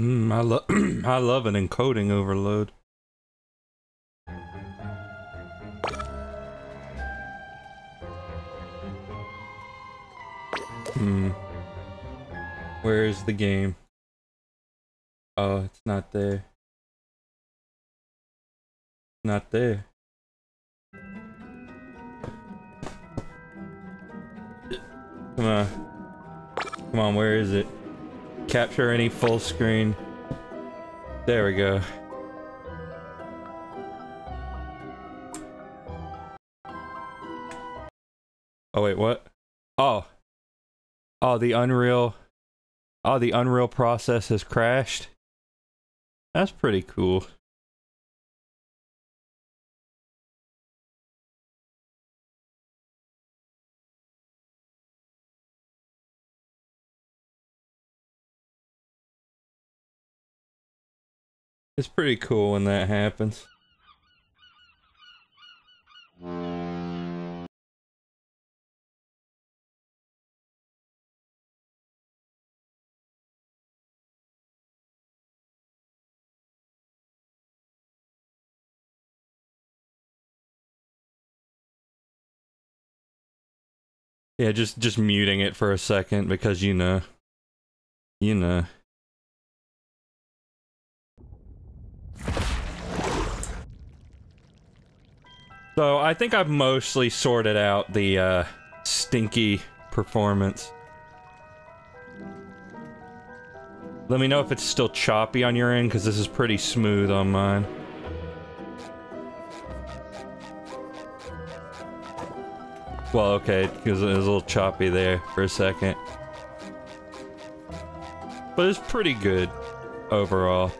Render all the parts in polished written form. I love an encoding overload. Where's the game? Oh, it's not there. Not there. Come on. Come on, where is it? Capture any full screen. There we go. Oh wait, what? Oh. Oh, the Unreal process has crashed. That's pretty cool. It's pretty cool when that happens. Yeah, just muting it for a second because you know. So I think I've mostly sorted out the stinky performance. Let me know if it's still choppy on your end, because this is pretty smooth on mine. Well, okay, because it was a little choppy there for a second. But it's pretty good overall.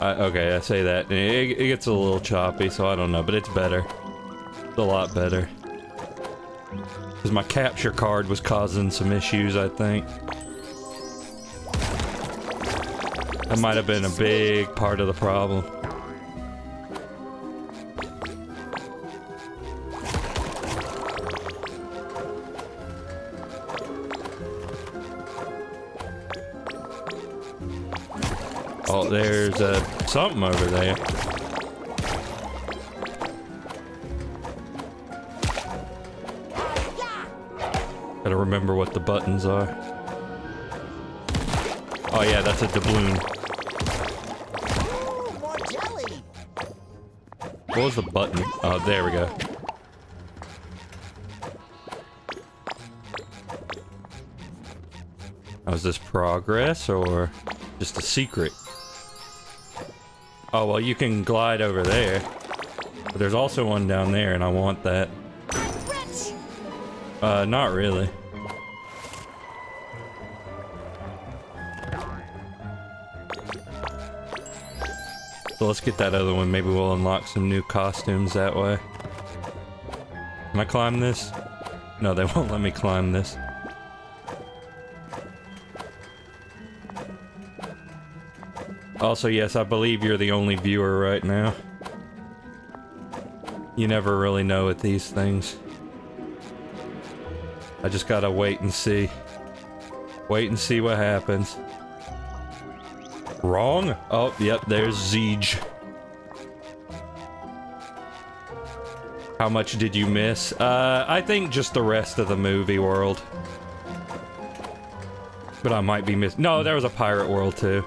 Okay, I say that. It gets a little choppy, so I don't know, but it's better. It's a lot better. Because my capture card was causing some issues, I think. That might have been a big part of the problem. Oh, there's something over there. Gotta remember what the buttons are. Oh yeah, that's a doubloon. What was the button? Oh, there we go. Was this progress or just a secret? Oh, well, you can glide over there. But there's also one down there, and I want that. Not really. So let's get that other one. Maybe we'll unlock some new costumes that way. Can I climb this? No, they won't let me climb this. Also, yes, I believe you're the only viewer right now. You never really know with these things. I just gotta wait and see. Wait and see what happens. Wrong? Oh, yep, there's Zeege. How much did you miss? I think just the rest of the movie world. But I might be missing. No, there was a pirate world too.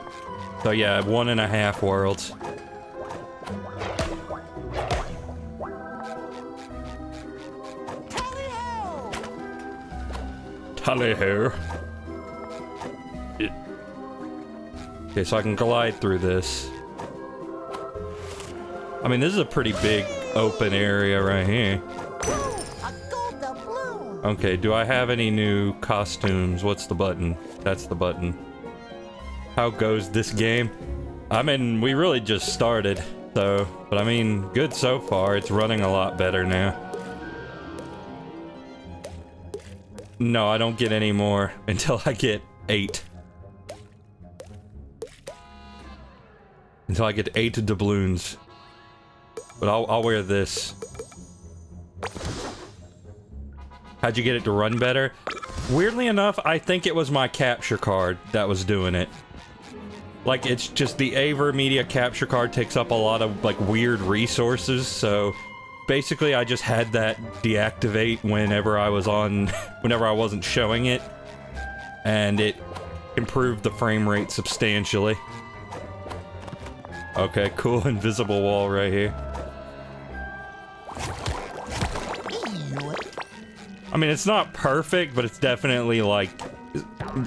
So yeah, 1.5 worlds. Tally-ho! Tally-ho. Okay, so I can glide through this. I mean, this is a pretty big open area right here. Okay, do I have any new costumes? What's the button? That's the button. How goes this game? I mean, we really just started, so, but I mean, good so far. It's running a lot better now. No, I don't get any more until I get 8. Until I get 8 doubloons. But I'll wear this. How'd you get it to run better? Weirdly enough, I think it was my capture card that was doing it. Like, it's just the AverMedia capture card takes up a lot of, like, weird resources, so basically I just had that deactivate whenever I was on, whenever I wasn't showing it, and it improved the frame rate substantially. Okay, cool invisible wall right here. I mean, it's not perfect, but it's definitely, like,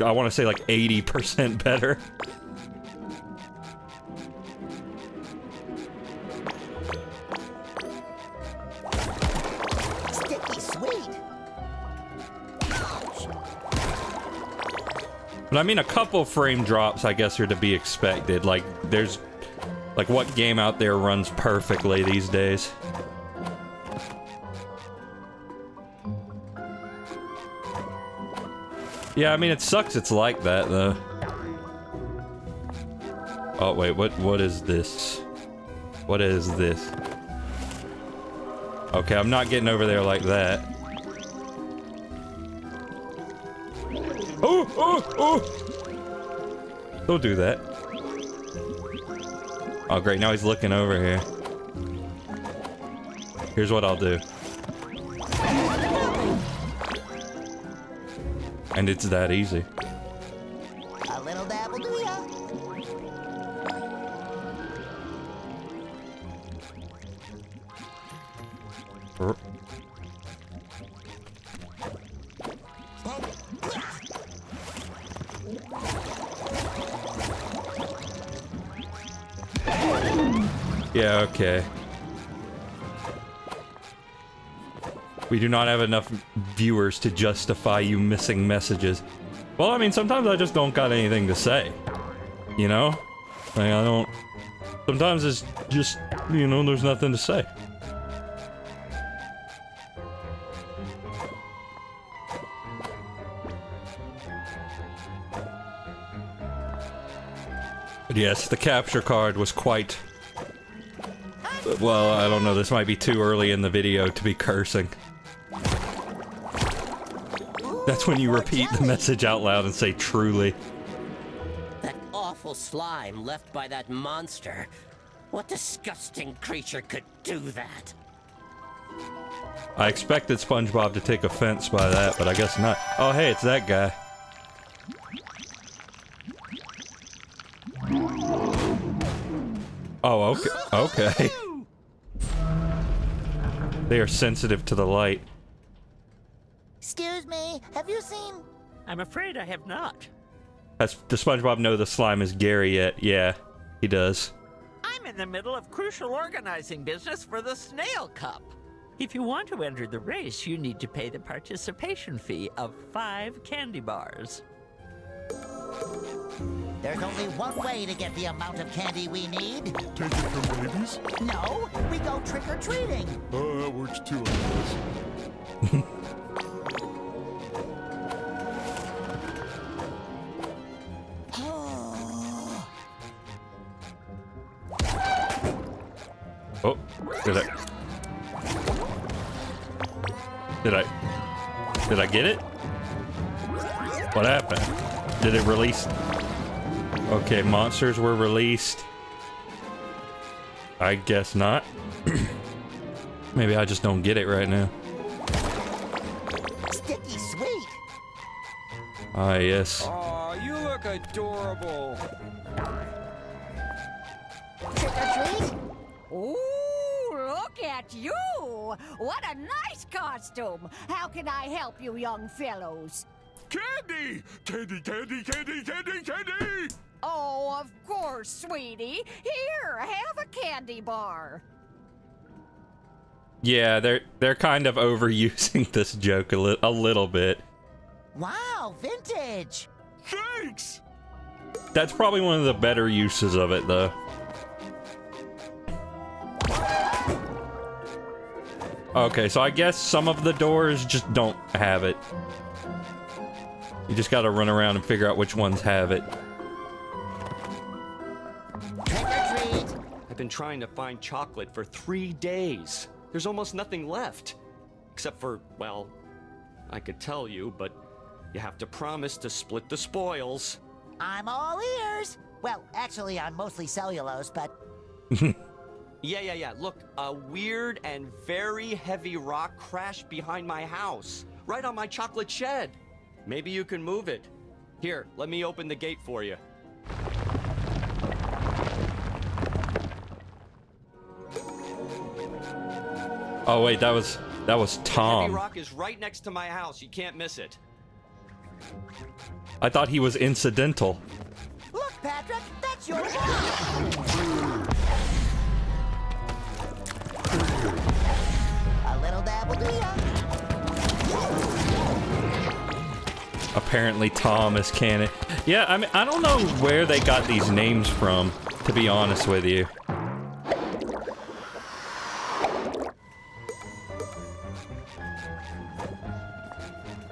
I want to say, like, 80% better. Sticky sweet. But I mean, a couple frame drops, I guess, are to be expected. Like, there's, like, what game out there runs perfectly these days? Yeah, I mean, it sucks it's like that, though. Oh, wait, what is this? What is this? Okay, I'm not getting over there like that. Oh, oh, oh! Don't do that. Oh, great, now he's looking over here. Here's what I'll do. And it's that easy. A little dabble do ya. Yeah, okay. We do not have enough viewers to justify you missing messages. Well, I mean, sometimes I just don't got anything to say. You know? Like, I don't... Sometimes it's just, you know, there's nothing to say. But yes, the capture card was quite... Well, I don't know, this might be too early in the video to be cursing. That's when you repeat the message out loud and say truly. That awful slime left by that monster. What disgusting creature could do that? I expected SpongeBob to take offense by that, but I guess not. Oh, hey, it's that guy. Oh, okay. Okay. They are sensitive to the light. Excuse me, have you seen... I'm afraid I have not. Does SpongeBob know the slime is Gary yet? Yeah, he does. I'm in the middle of crucial organizing business for the Snail Cup. If you want to enter the race, you need to pay the participation fee of 5 candy bars. There's only one way to get the amount of candy we need. Take it from babies? No, we go trick-or-treating. Oh, that works too, I guess. Oh, did I get it? What happened? Did it release? Okay, monsters were released. I guess not. Maybe I just don't get it right now. Sticky sweet. Ah, yes. Aw, you look adorable. Trick or treat? Ooh, look at you! What a nice costume! How can I help you, young fellows? Candy! Candy, candy, candy, candy, candy! Oh, of course, sweetie. Here, have a candy bar. Yeah, they're kind of overusing this joke a little bit. Wow, vintage. Thanks. That's probably one of the better uses of it, though. Okay, so I guess some of the doors just don't have it. You just gotta run around and figure out which ones have it. Trick or treat! I've been trying to find chocolate for 3 days. There's almost nothing left. Except for, well, I could tell you, but You have to promise to split the spoils. I'm all ears. Well, actually, I'm mostly cellulose, but... Yeah. Look, a weird and very heavy rock crashed behind my house, right on my chocolate shed. Maybe you can move it. Here, let me open the gate for you. Oh wait, that was Tom. Heavy rock is right next to my house. You can't miss it. I thought he was incidental. Look, Patrick, that's your rock. A little dab will do ya. Apparently, Tom is canon. Yeah, I mean, I don't know where they got these names from, to be honest with you.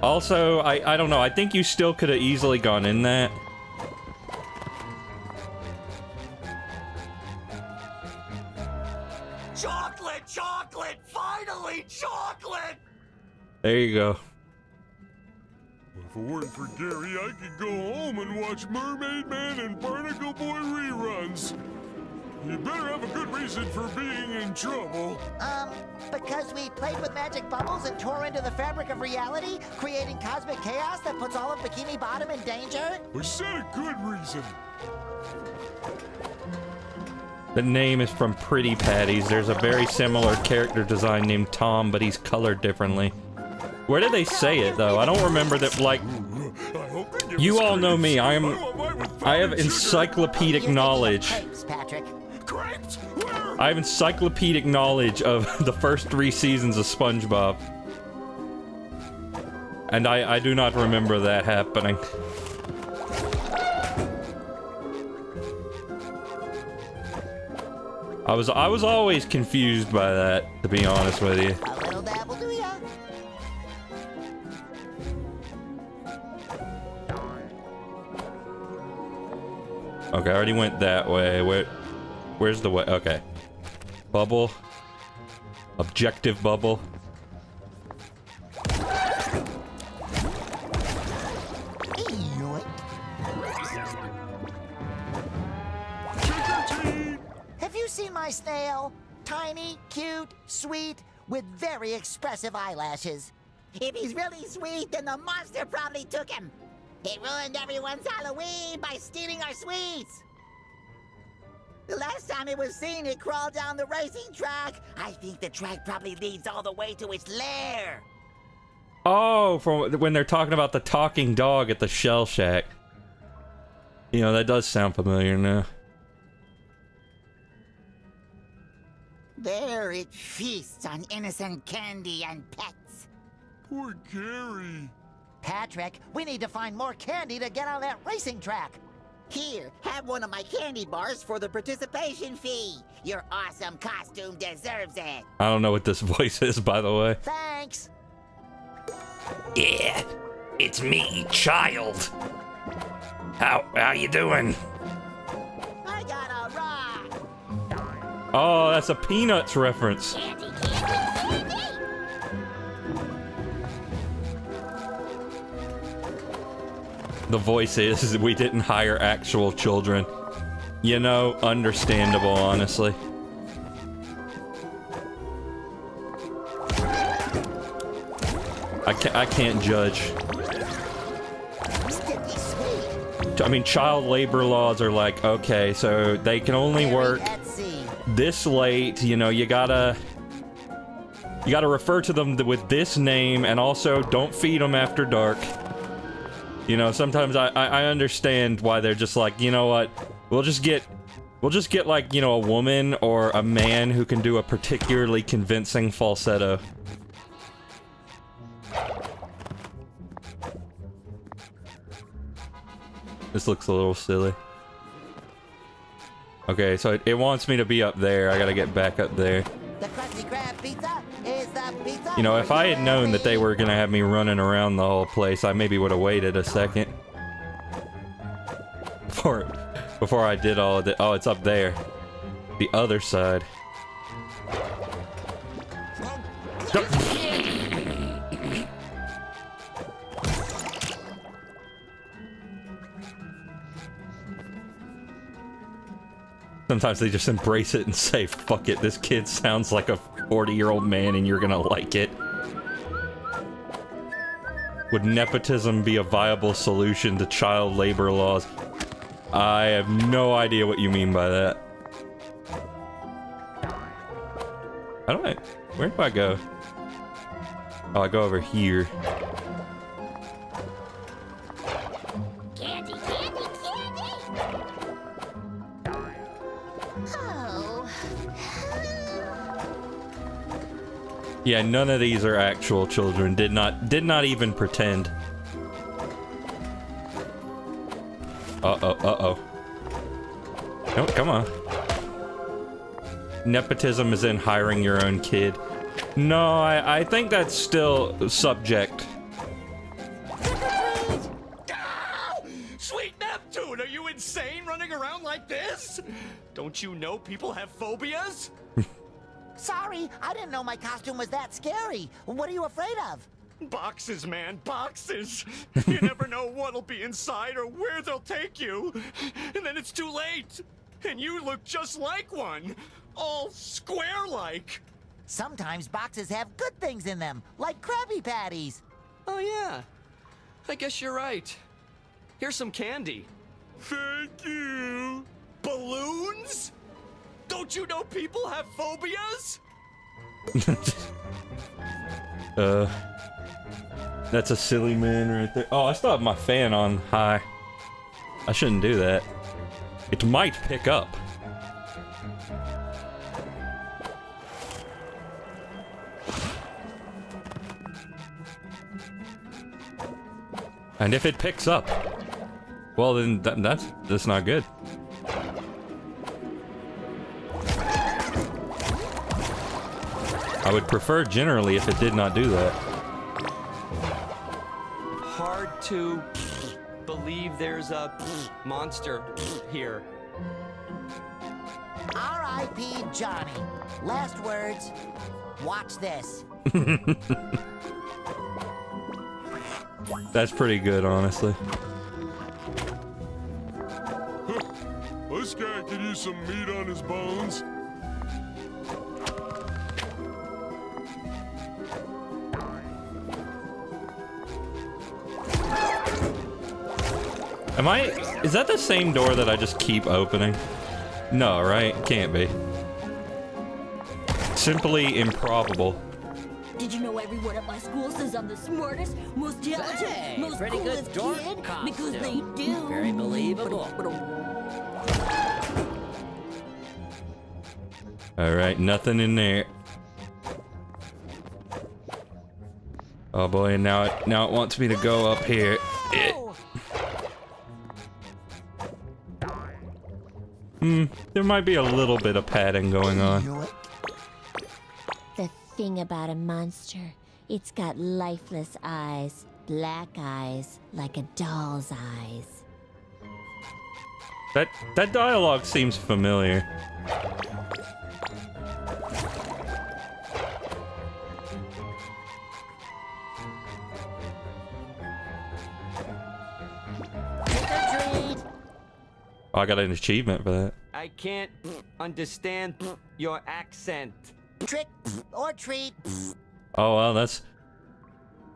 Also, I don't know, I think you still could have easily gone in that. Chocolate, chocolate, finally chocolate! There you go. If it weren't for Gary, I could go home and watch Mermaid Man and Barnacle Boy reruns. You better have a good reason for being in trouble. Because we played with magic bubbles and tore into the fabric of reality, creating cosmic chaos that puts all of Bikini Bottom in danger? Was that a good reason? The name is from Pretty Patties. There's a very similar character design named Tom, but he's colored differently. Where did they say it, though? I don't remember that, like... You all know me. I have encyclopedic knowledge. I have encyclopedic knowledge of the first 3 seasons of SpongeBob. And I do not remember that happening. I was always confused by that, to be honest with you. A little dab will do ya. Okay, I already went that way. Where's the way? Okay. Bubble. Objective bubble. Have you seen my snail? Tiny, cute, sweet, with very expressive eyelashes. If he's really sweet, then the monster probably took him. He ruined everyone's Halloween by stealing our sweets. The last time it was seen, it crawled down the racing track. I think the track probably leads all the way to its lair. Oh, from when they're talking about the talking dog at the Shell Shack. You know, that does sound familiar now. There it feasts on innocent candy and pets. Poor Gary. Patrick, we need to find more candy to get on that racing track. Here, have one of my candy bars for the participation fee. Your awesome costume deserves it. I don't know what this voice is, by the way. Thanks. Yeah, it's me, child. How you doing? I got a rock. Oh, that's a Peanuts reference. Candy. The voice is we didn't hire actual children. You know, understandable, honestly. I can't judge. I mean, child labor laws are like, okay, so they can only work this late, you know, you gotta refer to them with this name, and also don't feed them after dark. You know, sometimes I understand why they're just like, you know what, we'll just get like, you know, a woman or a man who can do a particularly convincing falsetto. This looks a little silly. Okay, so it wants me to be up there. I gotta get back up there. The Krusty Krab pizza is the pizza. You know, if I had known that they were gonna have me running around the whole place, I maybe would have waited a second before I did all of the. Oh, it's up there, the other side. Sometimes they just embrace it and say, fuck it, this kid sounds like a 40-year-old man and you're gonna like it. Would nepotism be a viable solution to child labor laws? I have no idea what you mean by that. How do I... where do I go? Oh, I go over here. Candy, candy, candy! Oh. Yeah, none of these are actual children. Did not even pretend. Uh-oh, uh-oh. No, come on. Nepotism is in hiring your own kid. No, I think that's still subject. Sweet Neptune, are you insane running around like this? Don't you know people have phobias? Sorry, I didn't know my costume was that scary. What are you afraid of? Boxes, man, boxes. You never know what'll be inside or where they'll take you. And then it's too late. And you look just like one. All square-like. Sometimes boxes have good things in them, like Krabby Patties. Oh, yeah. I guess you're right. Here's some candy. Thank you. Balloons? Don't you know people have phobias? That's a silly man right there. Oh, I still have my fan on high. I shouldn't do that. It might pick up. And if it picks up, well then that's not good. I would prefer generally if it did not do that. Hard to believe there's a monster here. R.I.P. Johnny. Last words. Watch this. That's pretty good, honestly. This guy could use some meat on his bones. Am I... is that the same door that I just keep opening? No, right? Can't be. Simply improbable. Did you know everyone at my school says I'm the smartest, most talented, most coolest kid? Because they do. Very believable. Alright, nothing in there. Oh boy, and now it wants me to go up here. There might be a little bit of padding going on. About a monster, it's got lifeless eyes, black eyes, like a doll's eyes. That dialogue seems familiar. Oh, I got an achievement for that. I can't understand your accent. Trick or treat. Oh well, that's...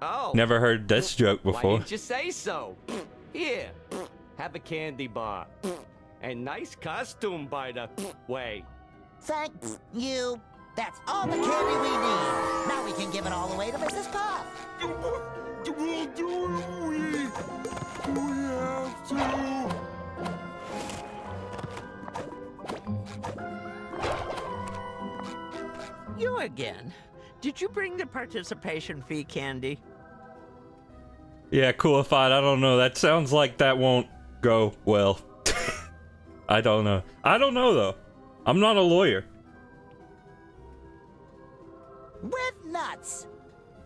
oh, never heard this joke before. Why didn't you say so? Here, have a candy bar. And nice costume, by the way. Thank you. That's all the candy we need. Now we can give it all away to Mrs. Puff. Do we have to? You again. Did you bring the participation fee candy? Yeah, coolified. I don't know. That sounds like that won't go well. I don't know. I don't know, though. I'm not a lawyer. With nuts.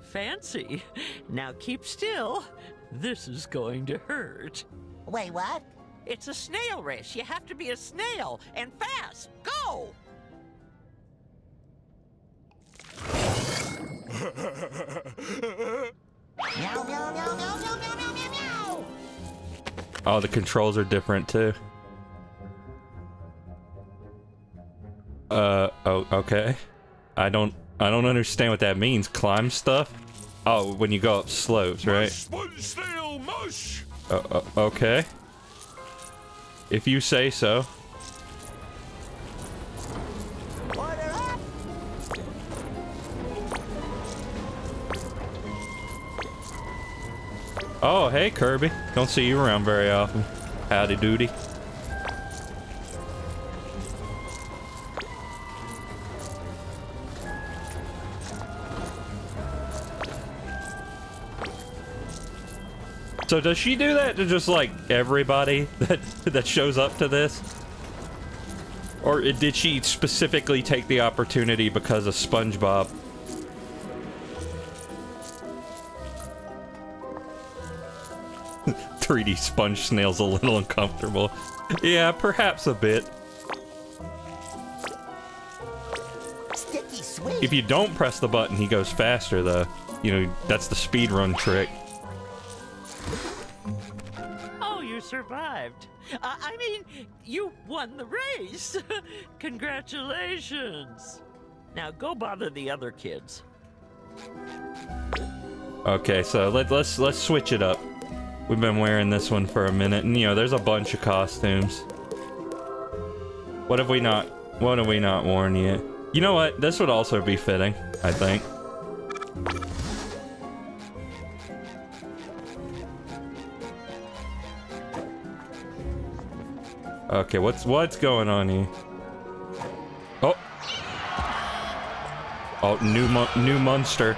Fancy. Now keep still. This is going to hurt. Wait, what? It's a snail race. You have to be a snail and fast. Go! Oh, the controls are different too. Oh, okay. I don't understand what that means. Climb stuff? Oh, when you go up slopes, right? Okay. If you say so. Oh, hey, Kirby. Don't see you around very often. Howdy doody. So does she do that to just like everybody that shows up to this? Or did she specifically take the opportunity because of SpongeBob? Pretty sponge snail's a little uncomfortable. Yeah, perhaps a bit. Sticky sweet. If you don't press the button, he goes faster though. You know, that's the speedrun trick. Oh, you survived. I mean, you won the race. Congratulations. Now go bother the other kids. Okay, so let's switch it up. We've been wearing this one for a minute, and you know, there's a bunch of costumes. What have we not worn yet? You know what? This would also be fitting, I think. Okay, what's going on here? Oh. Oh, new monster.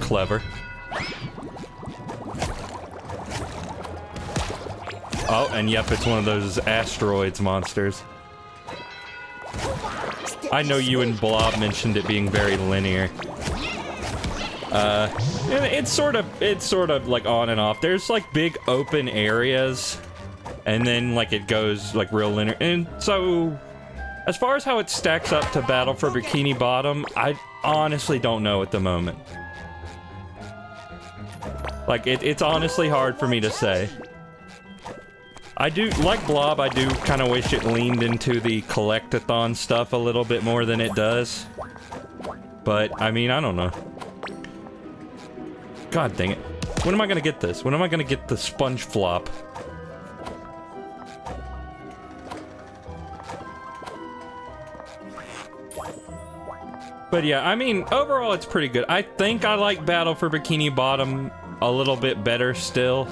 Clever. Oh, and yep, it's one of those asteroids monsters. I know you and Blob mentioned it being very linear. It's sort of like on and off. There's like big open areas, and then like it goes like real linear. And so, as far as how it stacks up to Battle for Bikini Bottom, I honestly don't know at the moment. Like, it's honestly hard for me to say. I do, like Blob, I do kind of wish it leaned into the collect-a-thon stuff a little bit more than it does. But, I mean, I don't know. God dang it. When am I gonna get this? When am I gonna get the sponge flop? But yeah, I mean, overall it's pretty good. I think I like Battle for Bikini Bottom a little bit better still,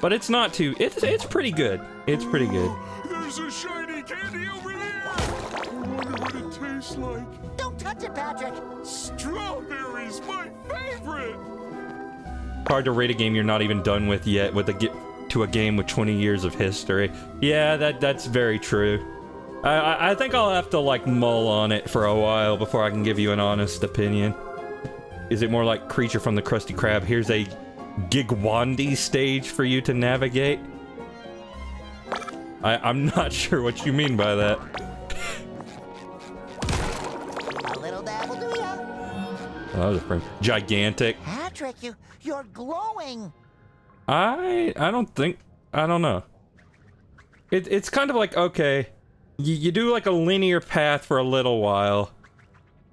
but it's not too. It's pretty good. It's pretty good. There's a shiny candy over there. I wonder what it tastes like. Don't touch it, Patrick. Strawberries, my favorite. Hard to rate a game you're not even done with yet. With a game with 20 years of history. Yeah, that's very true. I think I'll have to like mull on it for a while before I can give you an honest opinion. Is it more like Creature from the Krusty Krab? Here's a Gigwandi stage for you to navigate. I'm not sure what you mean by that. A little dabble do ya. Oh, that was a friend. Gigantic. Patrick, you're glowing. I don't think, I don't know. It's kind of like, okay, you do like a linear path for a little while.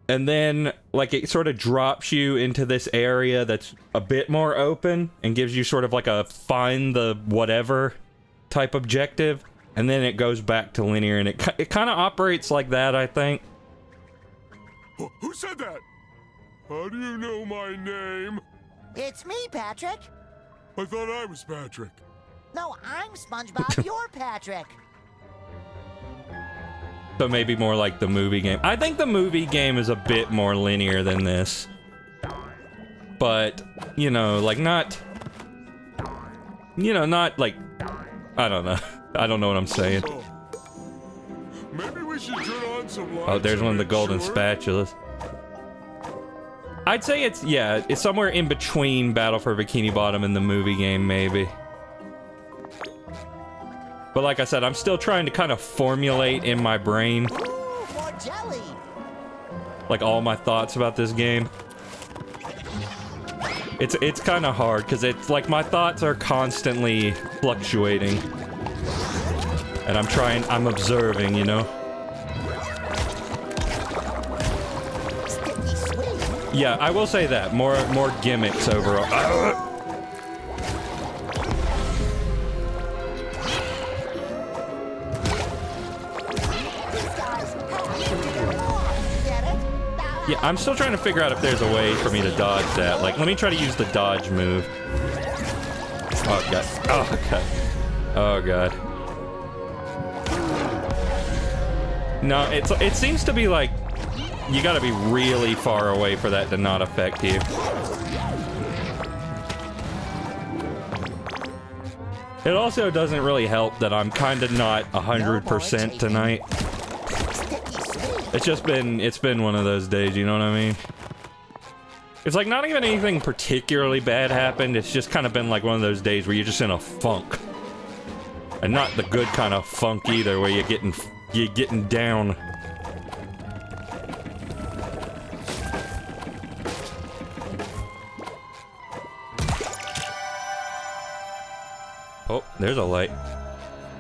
And then, like, it sort of drops you into this area that's a bit more open and gives you sort of like a find the whatever type objective. And then it goes back to linear, and it kind of operates like that, I think. Who said that? How do you know my name? It's me, Patrick. I thought I was Patrick. No, I'm SpongeBob. You're Patrick. So maybe more like the movie game. I think the movie game is a bit more linear than this. But, you know, like not... You know, not like... I don't know. I don't know what I'm saying. Maybe we should turn on some lights. Oh, there's one of the golden spatulas. I'd say it's, yeah, it's somewhere in between Battle for Bikini Bottom and the movie game, maybe. But like I said, I'm still trying to kind of formulate in my brain, like all my thoughts about this game. It's kind of hard because it's like my thoughts are constantly fluctuating. And I'm observing, you know? Yeah, I will say that. More gimmicks overall. Yeah, I'm still trying to figure out if there's a way for me to dodge that. Like, let me try to use the dodge move. Oh, God. Oh, God. Oh, God. No, it seems to be like you gotta be really far away for that to not affect you. It also doesn't really help that I'm kind of not 100% tonight. It's been one of those days, you know what I mean? It's like not even anything particularly bad happened, it's just kind of been like one of those days where you're just in a funk. And not the good kind of funk either, where you're getting down. Oh, there's a light.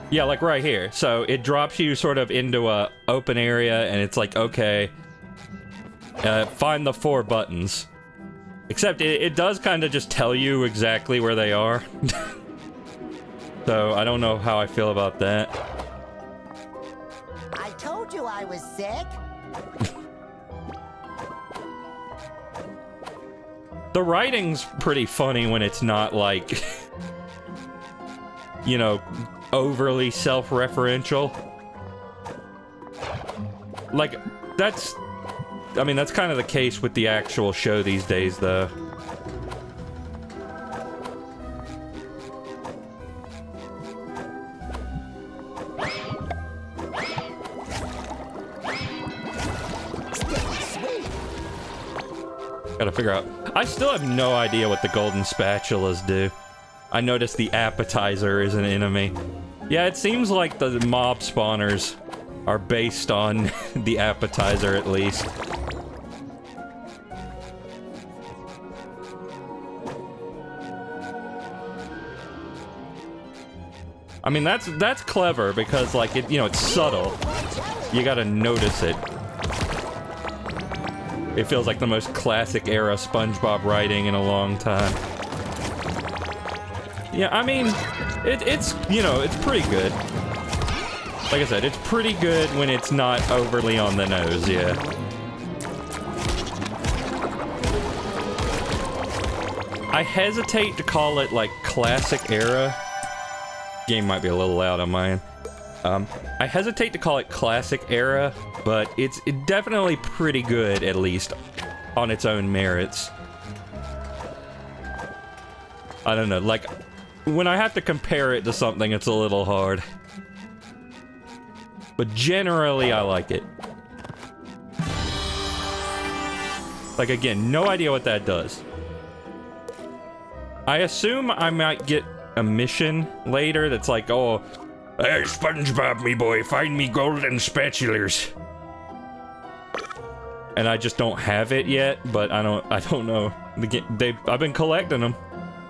Yeah, like right here. So it drops you sort of into a open area and it's like, okay, find the four buttons. Except it does kind of just tell you exactly where they are. So I don't know how I feel about that. I was sick. The writing's pretty funny when it's not like, you know, overly self-referential. Like, that's kind of the case with the actual show these days, though. Gotta figure out. I still have no idea what the golden spatulas do. I noticed the appetizer is an enemy. Yeah, it seems like the mob spawners are based on the appetizer at least. I mean, that's clever because, like, it, you know, it's subtle. You gotta notice it. It feels like the most classic era SpongeBob writing in a long time. Yeah, I mean, it's, you know, it's pretty good. Like I said, it's pretty good when it's not overly on the nose, yeah. I hesitate to call it, like, classic era. Game might be a little loud on mine. I hesitate to call it classic era, but it's definitely pretty good, at least, on its own merits. I don't know, like, when I have to compare it to something, it's a little hard. But generally, I like it. Like, again, no idea what that does. I assume I might get a mission later that's like, oh, hey, SpongeBob, me boy, find me golden spatulas. And I just don't have it yet, but I don't know. I've been collecting them.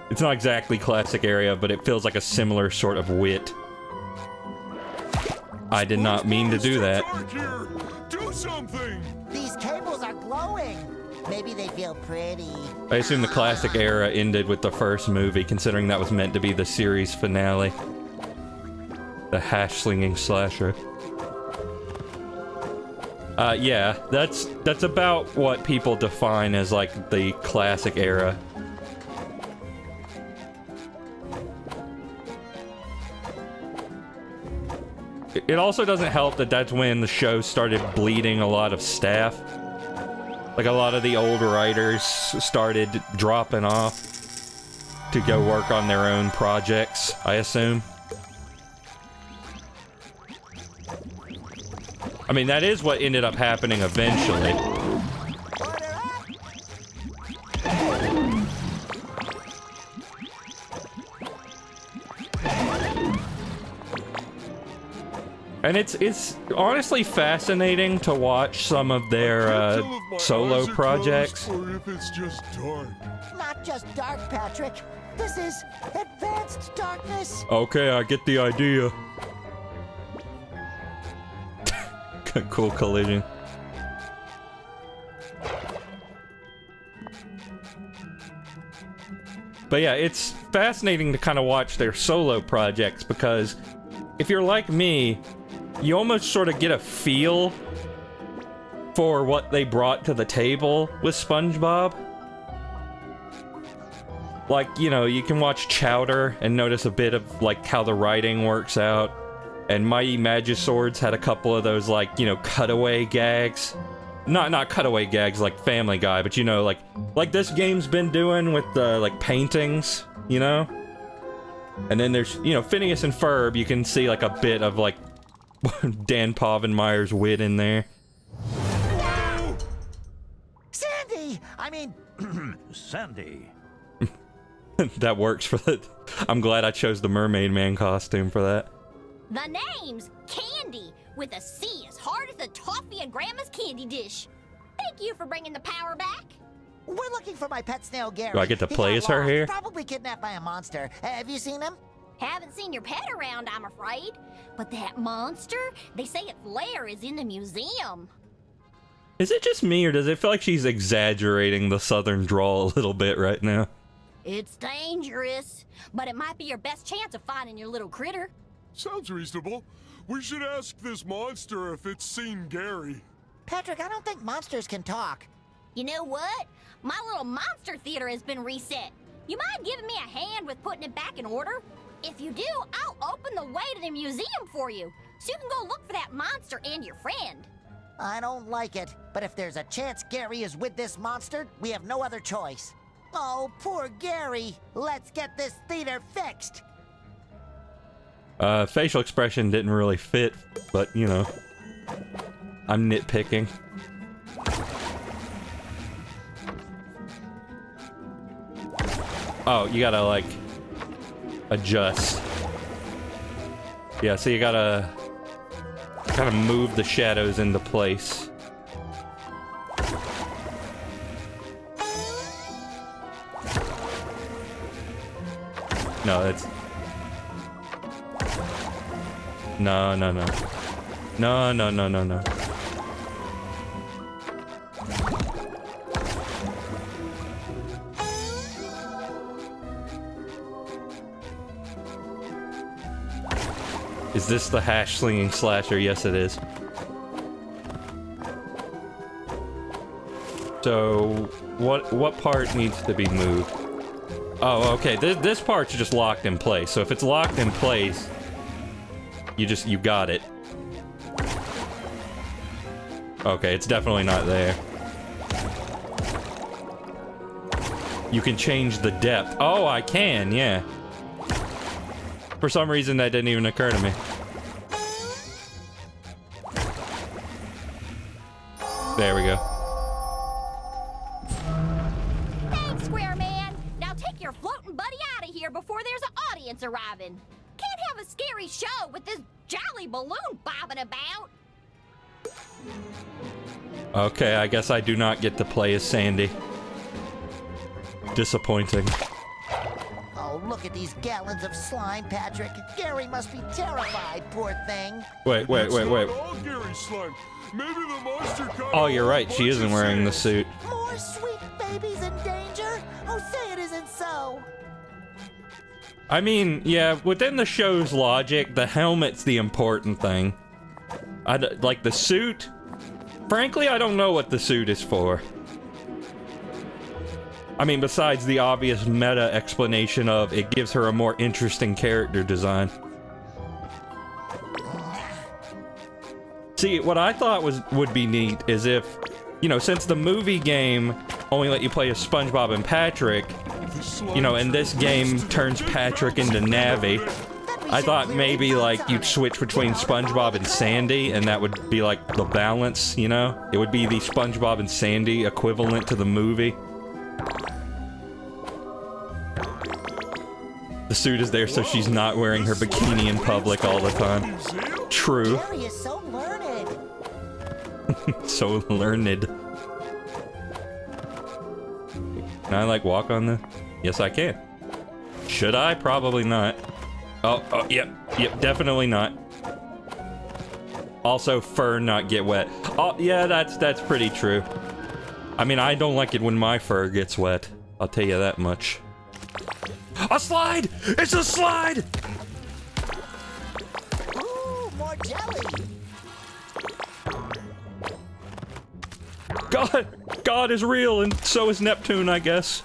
It's not exactly classic area, but it feels like a similar sort of wit. I did not mean to do that. Do something. These cables are glowing. Maybe they feel pretty. I assume the classic era ended with the first movie, considering that was meant to be the series finale. The hash-slinging slasher. Yeah, that's about what people define as, like, the classic era. It also doesn't help that that's when the show started bleeding a lot of staff. Like, a lot of the old writers started dropping off to go work on their own projects, I assume. I mean, that is what ended up happening eventually. And it's honestly fascinating to watch some of their solo projects. Or if it's just dark. Not just dark, Patrick. This is advanced darkness. Okay, I get the idea. Cool collision. But yeah, it's fascinating to kind of watch their solo projects because if you're like me, you almost sort of get a feel for what they brought to the table with SpongeBob. Like, you know, you can watch Chowder and notice a bit of, like, how the writing works out. And Mighty Magiswords had a couple of those, like, you know, cutaway gags. Not cutaway gags like Family Guy, but, you know, like this game's been doing with, like, paintings, you know? And then there's, you know, Phineas and Ferb, you can see, like, a bit of, like, Dan Povenmire's wit in there. Whoa! Sandy! I mean... Sandy. That works for that. I'm glad I chose the Mermaid Man costume for that. The name's Candy, with a C as hard as the toffee in Grandma's candy dish. Thank you for bringing the power back. We're looking for my pet snail, Gary. Do I get to play as her here? Probably kidnapped by a monster. Have you seen him? Haven't seen your pet around, I'm afraid. But that monster, they say its lair is in the museum. Is it just me, or does it feel like she's exaggerating the southern drawl a little bit right now? It's dangerous, but it might be your best chance of finding your little critter. Sounds reasonable. We should ask this monster if it's seen Gary. Patrick, I don't think monsters can talk. You know what? My little monster theater has been reset. You mind giving me a hand with putting it back in order? If you do, I'll open the way to the museum for you, so you can go look for that monster and your friend. I don't like it, but if there's a chance Gary is with this monster, we have no other choice. Oh, poor Gary. Let's get this theater fixed. Facial expression didn't really fit, but, you know, I'm nitpicking. Oh, you gotta, like, adjust. Yeah, so you gotta kind of move the shadows into place. No, that's... No. No. Is this the hash-slinging slasher? Yes, it is. So, what part needs to be moved? Oh, okay, this part's just locked in place, so if it's locked in place... You got it. Okay, it's definitely not there. You can change the depth. Oh, I can, yeah. For some reason, that didn't even occur to me. There we go. Thanks, Square Man. Now take your floating buddy out of here before there's an audience arriving. Have a scary show with this jolly balloon bobbing about. Okay, I guess I do not get to play as Sandy. Disappointing. Oh, look at these gallons of slime, Patrick. Gary must be terrified, poor thing. Wait. Oh, you're right. She isn't wearing the suit. More sweet babies in danger? Oh, say it isn't so. I mean, yeah, within the show's logic, the helmet's the important thing. Like, the suit? Frankly, I don't know what the suit is for. I mean, besides the obvious meta explanation of it gives her a more interesting character design. See, what I thought would be neat is if, you know, since the movie game only let you play as SpongeBob and Patrick, you know, and this game turns Patrick into Navi, I thought maybe, like, you'd switch between SpongeBob and Sandy, and that would be, like, the balance, you know? It would be the SpongeBob and Sandy equivalent to the movie. The suit is there so she's not wearing her bikini in public all the time. True. Gary is so learned. So learned. Can I like walk on this? Yes, I can. Should I? Probably not. Oh, yep. Yep, definitely not. Also, fur not get wet. Oh, yeah, that's pretty true. I mean, I don't like it when my fur gets wet. I'll tell you that much. A slide! It's a slide! Ooh, more jelly! God is real, and so is Neptune, I guess.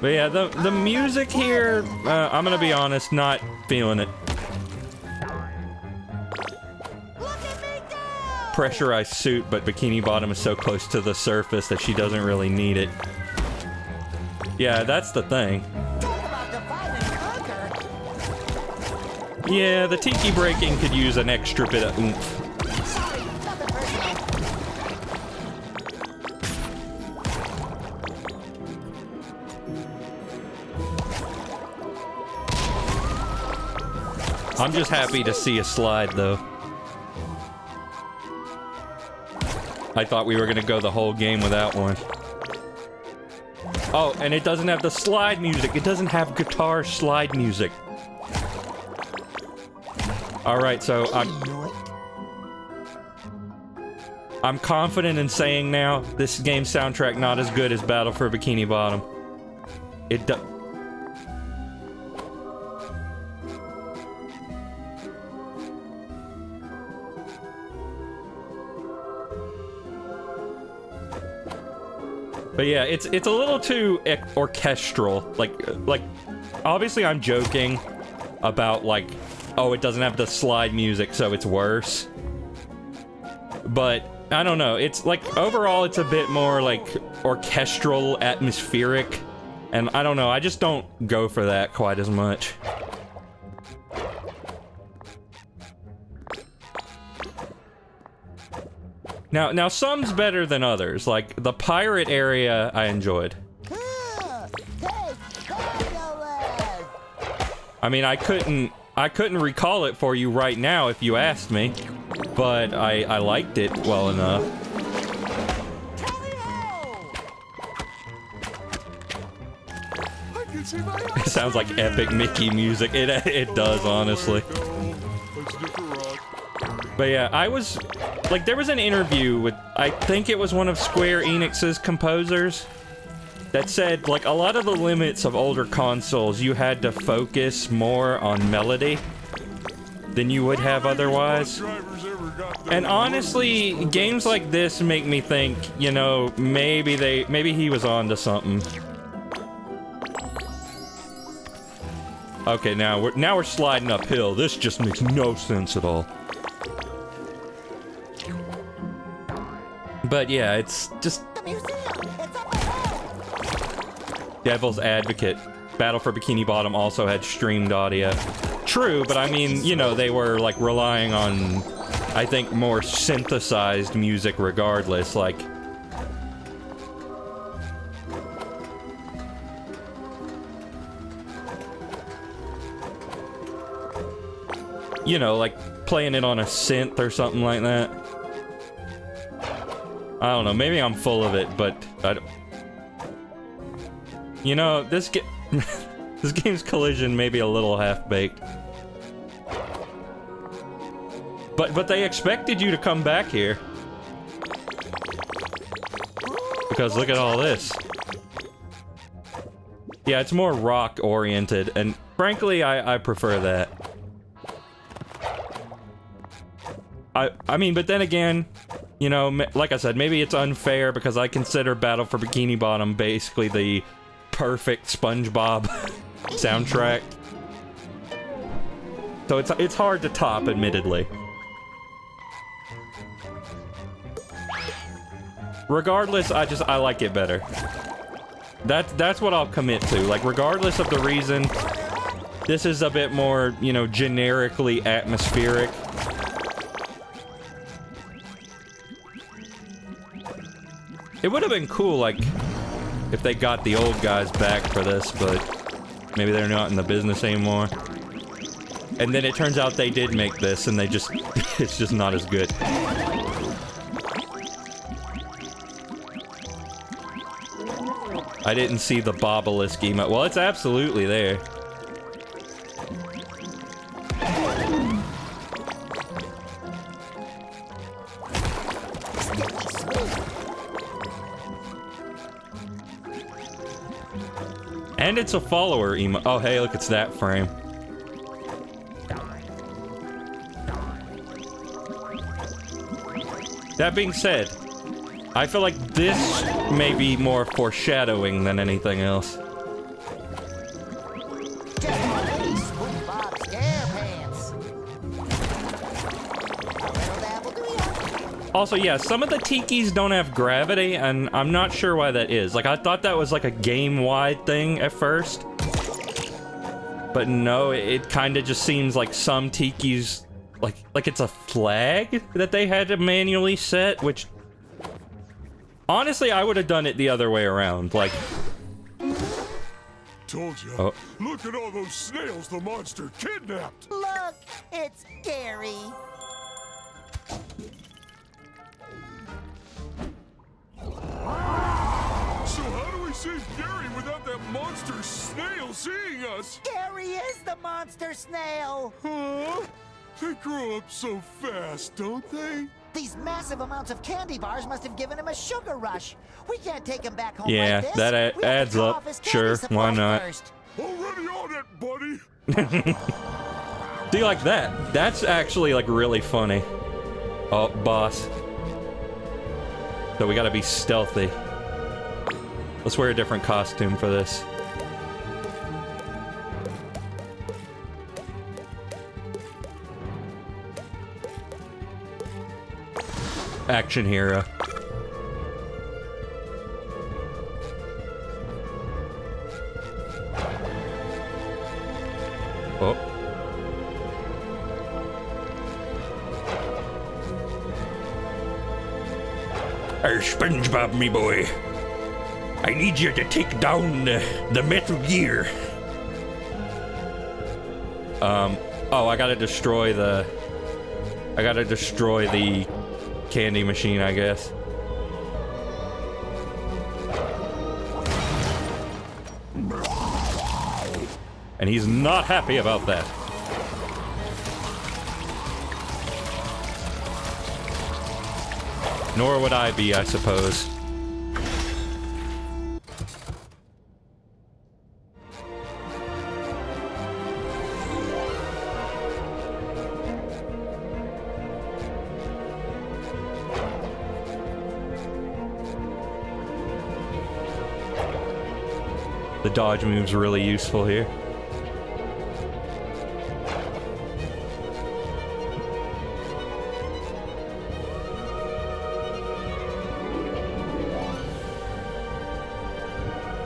But yeah, the music here, I'm gonna be honest, not feeling it. Pressurized suit, but Bikini Bottom is so close to the surface that she doesn't really need it. Yeah, that's the thing. Yeah, the tiki breaking could use an extra bit of oomph. I'm just happy to see a slide, though. I thought we were gonna go the whole game without one. Oh, and it doesn't have the slide music. It doesn't have guitar slide music. Alright, so I'm confident in saying now, this game's soundtrack not as good as Battle for Bikini Bottom. It does. But yeah, it's a little too orchestral. Like, obviously I'm joking about, like, oh, it doesn't have the slide music, so it's worse. But, I don't know, it's like, overall it's a bit more like orchestral, atmospheric, and I don't know, I just don't go for that quite as much. Now some's better than others, like the pirate area I enjoyed. I mean, I couldn't recall it for you right now if you asked me, but I liked it well enough. It sounds like Epic Mickey music. It does, honestly. But yeah, I was like, there was an interview with, I think it was one of Square Enix's composers, that said, like, a lot of the limits of older consoles, you had to focus more on melody than you would have otherwise. And honestly, games like this make me think, you know, maybe he was onto something. Okay, now we're sliding uphill. This just makes no sense at all. But yeah, it's just... Devil's Advocate. Battle for Bikini Bottom also had streamed audio. True, but I mean, you know, they were like relying on, I think, more synthesized music regardless, like... You know, like playing it on a synth or something like that. I don't know, maybe I'm full of it, but I don't... You know, this game's collision may be a little half-baked. But they expected you to come back here. Because look at all this. Yeah, it's more rock-oriented, and frankly, I prefer that. I mean, but then again... You know, like I said, maybe it's unfair because I consider Battle for Bikini Bottom basically the... perfect SpongeBob soundtrack. So it's hard to top, admittedly. Regardless, I like it better. That's what I'll commit to. Like, regardless of the reason, this is a bit more, you know, generically atmospheric. It would have been cool, like... if they got the old guys back for this, but maybe they're not in the business anymore. And then it turns out they did make this, and they just... it's just not as good. I didn't see the Bobolisk emote. Well, it's absolutely there. And it's a follower emote. Oh, hey, look, it's that frame. That being said, I feel like this may be more foreshadowing than anything else. Also, yeah, some of the tikis don't have gravity, and I'm not sure why that is. Like, I thought that was like a game-wide thing at first. But no, it kind of just seems like some tikis... Like it's a flag that they had to manually set, which... Honestly, I would have done it the other way around, like... Told you. Oh. Look at all those snails the monster kidnapped! Look! It's Gary! So how do we save Gary without that monster snail seeing us? Gary is the monster snail! Huh? They grow up so fast, don't they? These massive amounts of candy bars must have given him a sugar rush. We can't take him back home like this. Yeah, that adds up. Sure, why not? First. Already on it, buddy. Do you like that? That's actually, like, really funny. Oh, boss. So we gotta be stealthy. Let's wear a different costume for this. Action hero. Oh. Hey, SpongeBob, me boy. I need you to take down the Metal Gear. Oh, I gotta destroy the... I gotta destroy the... candy machine, I guess. And he's not happy about that. Nor would I be, I suppose. The dodge move's really useful here.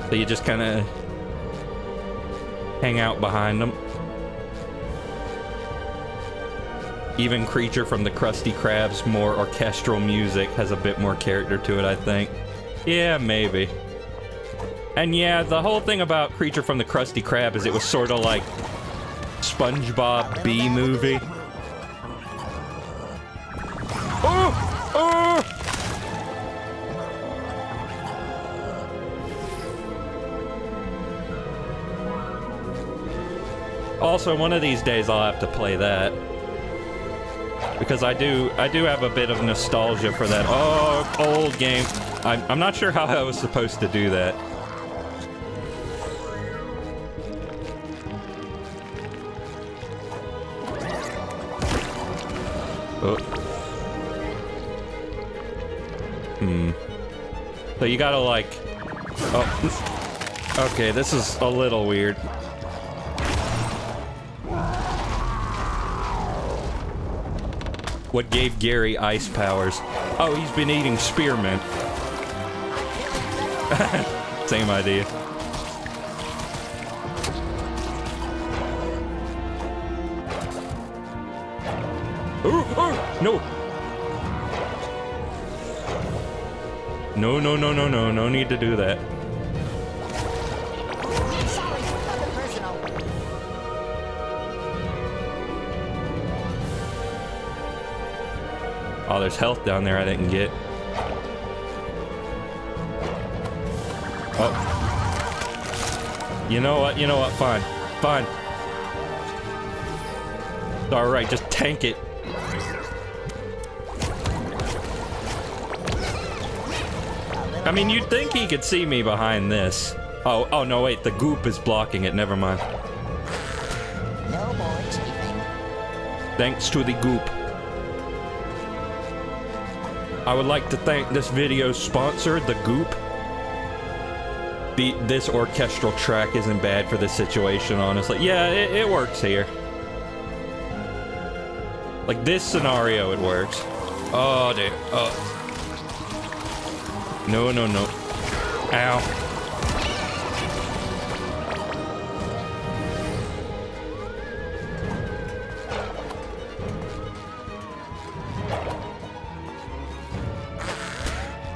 So you just kind of hang out behind them. Even Creature from the Krusty Krab's more orchestral music has a bit more character to it, I think. Yeah, maybe. And yeah, the whole thing about Creature from the Krusty Krab is it was sort of like SpongeBob B-movie. Oh! Oh! Also, one of these days I'll have to play that. Because I do have a bit of nostalgia for that old game. I'm not sure how I was supposed to do that. So you gotta like... Oh. Okay, this is a little weird. What gave Gary ice powers? Oh, he's been eating spearmint. Same idea. Oh, no! No, no, no, no, no, no need to do that. Oh, there's health down there I didn't get. Oh. You know what, fine. Fine. All right, just tank it. I mean, you'd think he could see me behind this. Oh, oh no, wait, the goop is blocking it, never mind. No more cheating. Thanks to the goop. I would like to thank this video's sponsor, the Goop. This orchestral track isn't bad for this situation, honestly. Yeah, it works here. Like this scenario, it works. Oh, dude. Oh. No, no, no. Ow.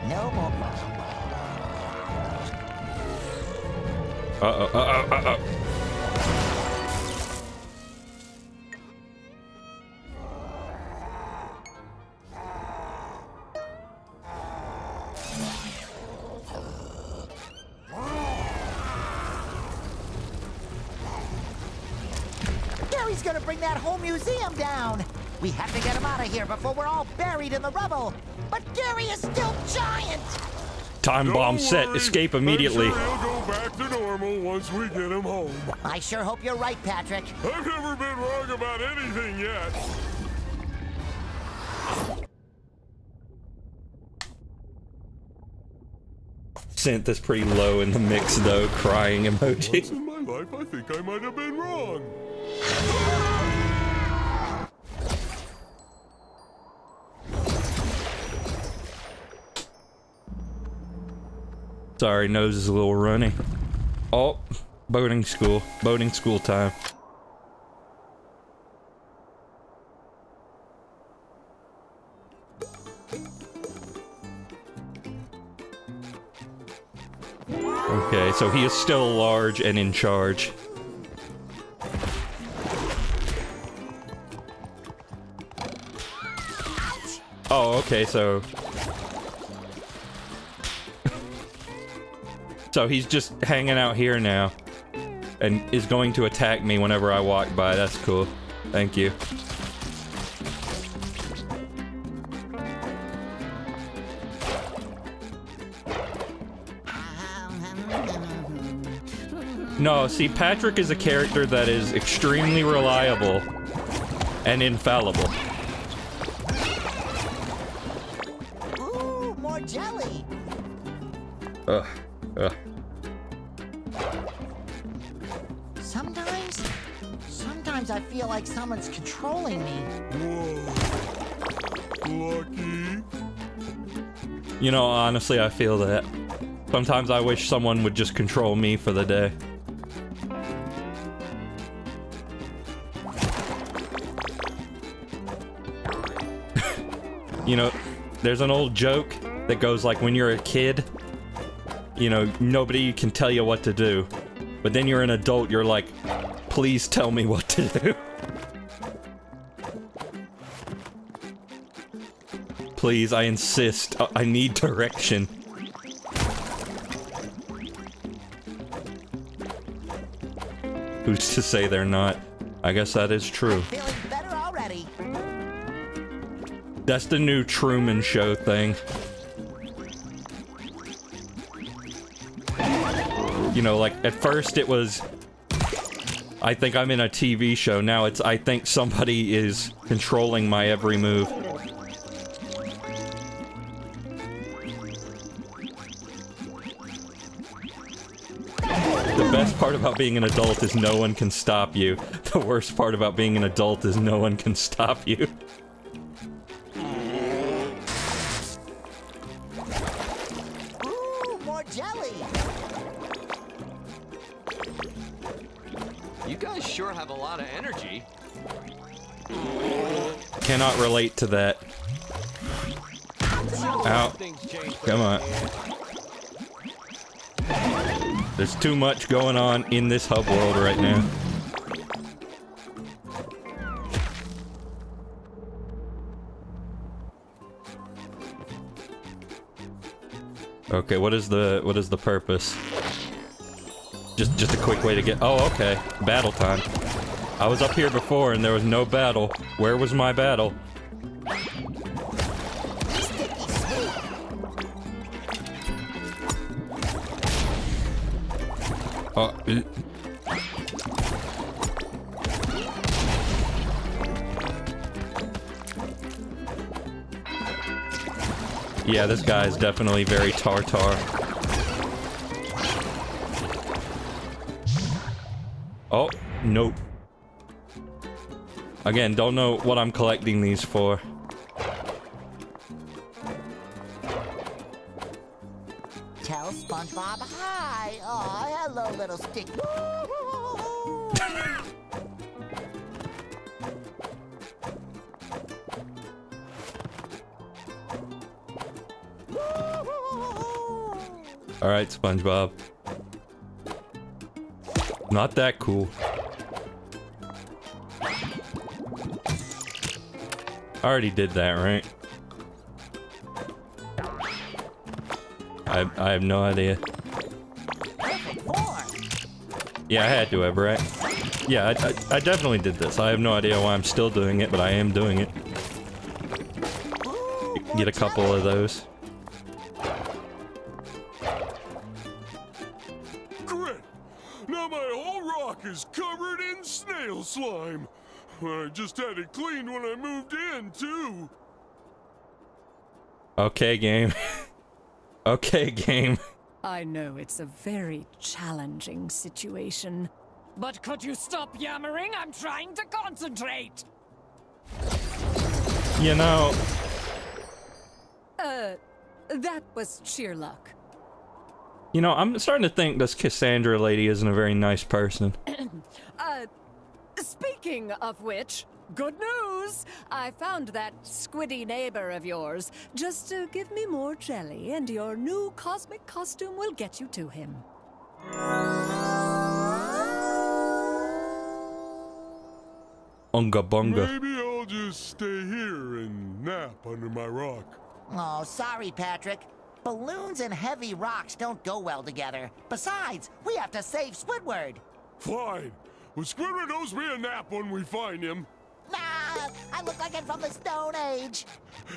No more. Uh-oh, uh-oh, uh-oh. We have to get him out of here before we're all buried in the rubble. But Gary is still giant. Time bomb set. Escape immediately. Sure he'll go back to normal once we get him home. I sure hope you're right, Patrick. I've never been wrong about anything yet. Synth is pretty low in the mix, though. Crying emoji. Once in my life, I think I might have been wrong. Sorry, nose is a little runny. Oh, boating school. Boating school time. Okay, so he is still large and in charge. Oh, okay, so... So he's just hanging out here now and is going to attack me whenever I walk by. That's cool. Thank you. No, see, Patrick is a character that is extremely reliable and infallible. Ooh, more jelly. Ugh. Sometimes I feel like someone's controlling me. Whoa. Lucky. You know, honestly, I feel that. Sometimes I wish someone would just control me for the day. You know, there's an old joke that goes like, when you're a kid, you know, nobody can tell you what to do. But then you're an adult, you're like, please tell me what to do. Please, I insist. I need direction. Who's to say they're not? I guess that is true. Feeling better already. That's the new Truman Show thing. You know, like, at first it was, I think I'm in a TV show. Now it's, I think somebody is controlling my every move. The best part about being an adult is no one can stop you. The worst part about being an adult is no one can stop you. Cannot relate to that. Ow. Come on. There's too much going on in this hub world right now. Okay, what is the purpose? Just a quick way to get— oh, okay. Battle time. I was up here before and there was no battle. Where was my battle? Oh. Yeah, this guy is definitely very tartar. Oh, nope. Again, don't know what I'm collecting these for. Tell SpongeBob hi. Oh, hello, little stick. All right, SpongeBob. Not that cool. I already did that, right? I have no idea. Yeah, I had to have, right? Yeah, I definitely did this. I have no idea why I'm still doing it, but I am doing it. Get a couple of those. Slime. I just had it cleaned when I moved in, too. Okay, game. Okay, game. I know it's a very challenging situation, but could you stop yammering? I'm trying to concentrate. You know... that was sheer luck. You know, I'm starting to think this Cassandra lady isn't a very nice person. Speaking of which, good news! I found that squiddy neighbor of yours. Just give me more jelly, and your new cosmic costume will get you to him. Unga bunga. Maybe I'll just stay here and nap under my rock. Oh, sorry, Patrick. Balloons and heavy rocks don't go well together. Besides, we have to save Squidward. Fine. Well, Squidward owes me a nap when we find him. Nah, I look like I'm from the Stone Age.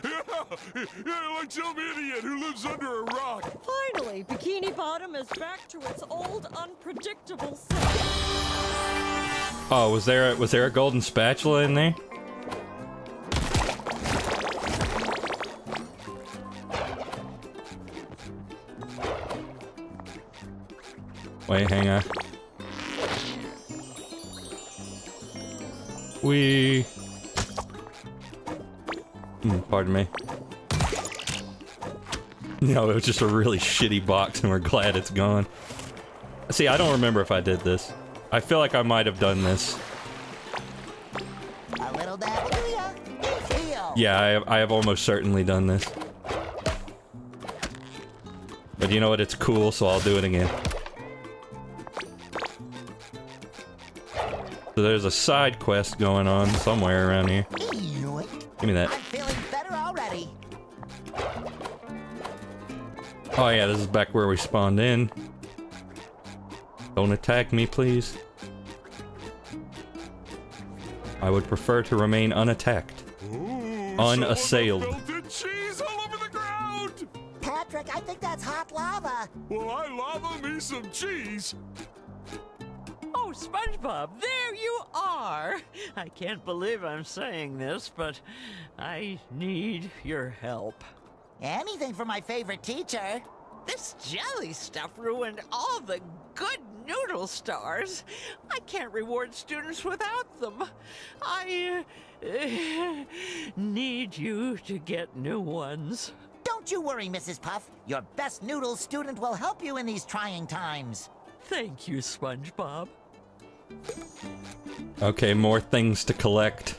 Yeah, like some idiot who lives under a rock. Finally, Bikini Bottom is back to its old, unpredictable self. Oh, was there a golden spatula in there? Wait, hang on. We... pardon me. No, it was just a really shitty box and we're glad it's gone. See, I don't remember if I did this. I feel like I might have done this. A little dab of ya, it's real. Yeah, I have almost certainly done this. But you know what? It's cool, so I'll do it again. So there's a side quest going on somewhere around here. Give me that. I'm feeling better already. Oh yeah, this is back where we spawned in. Don't attack me, please. I would prefer to remain unattacked. Ooh, unassailed. Melted cheese all over the ground! Patrick, I think that's hot lava. Well, I lava me some cheese. Oh, SpongeBob, there you are! I can't believe I'm saying this, but I need your help. Anything for my favorite teacher. This jelly stuff ruined all the good noodle stars. I can't reward students without them. I need you to get new ones. Don't you worry, Mrs. Puff. Your best noodle student will help you in these trying times. Thank you, SpongeBob. Okay, more things to collect.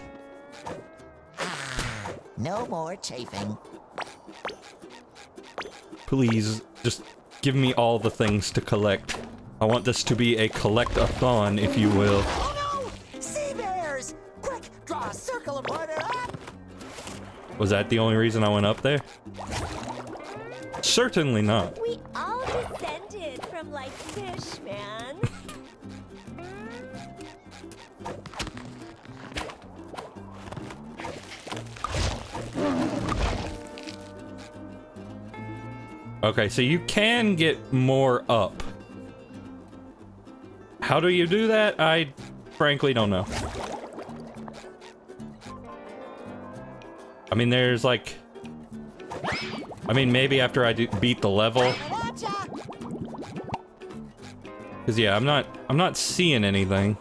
Ah, no more chafing. Please, just give me all the things to collect. I want this to be a collect-a-thon, if you will. Oh no! Sea bears! Quick, draw a circle of order up! Was that the only reason I went up there? Certainly not. We all descended from like fish, man. Okay, so you can get more up. How do you do that? I frankly don't know. I mean, there's like... I mean, maybe after I beat the level. Cause yeah, I'm not seeing anything.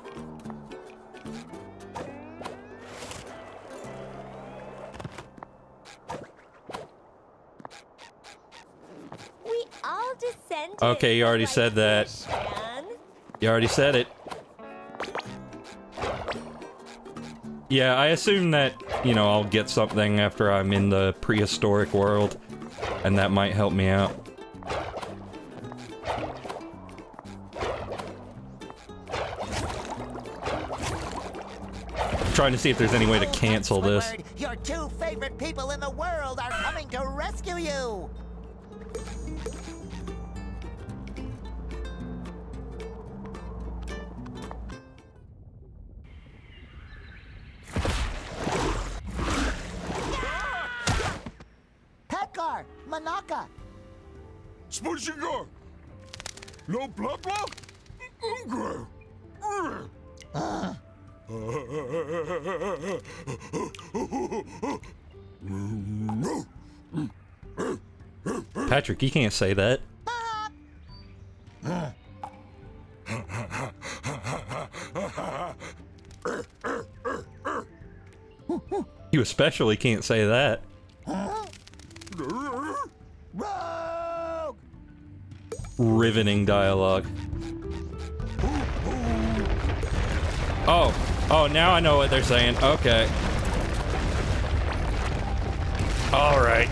We all descended. Okay, you already said that. You already said it. Yeah, I assume that, you know, I'll get something after I'm in the prehistoric world. And that might help me out. I'm trying to see if there's any way to cancel this. Your two favorite people in the world are coming to rescue you. Manaka. Smushigar. No blah blah. Ungra. Patrick, you can't say that. You especially can't say that. Riveting dialogue. Oh, oh, now I know what they're saying. Okay. All right.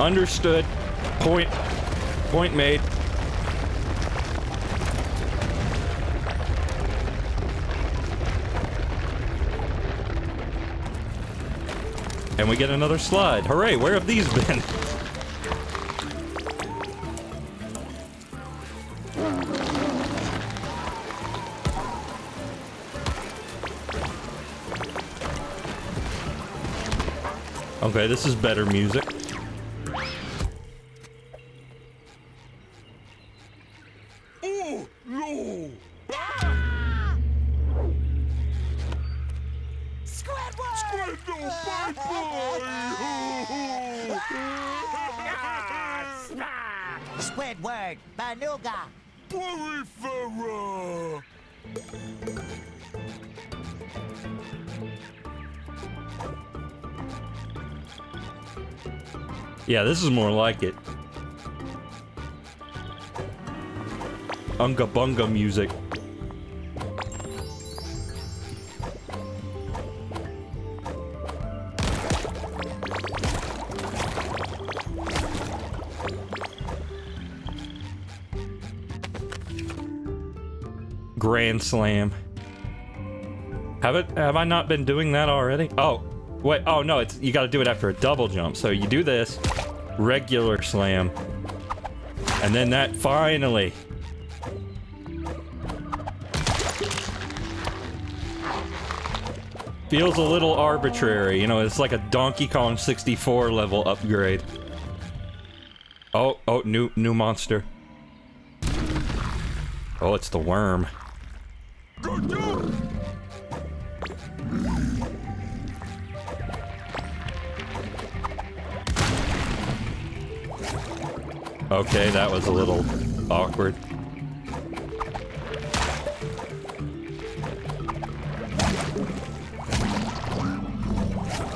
Understood. Point made. And we get another slide. Hooray, where have these been? Okay, this is better music. Oh no! Ah! Squidward! Squidward, my boy! Squidward, Banuga! Porifera! Yeah, this is more like it. Unga bunga music. Grand slam. Have I not been doing that already? Oh, wait. Oh no, it's you got to do it after a double jump. So you do this. Regular slam. And then that finally. Feels a little arbitrary, you know, it's like a Donkey Kong 64 level upgrade. Oh, oh, new monster. Oh, it's the worm. Okay, that was a little awkward.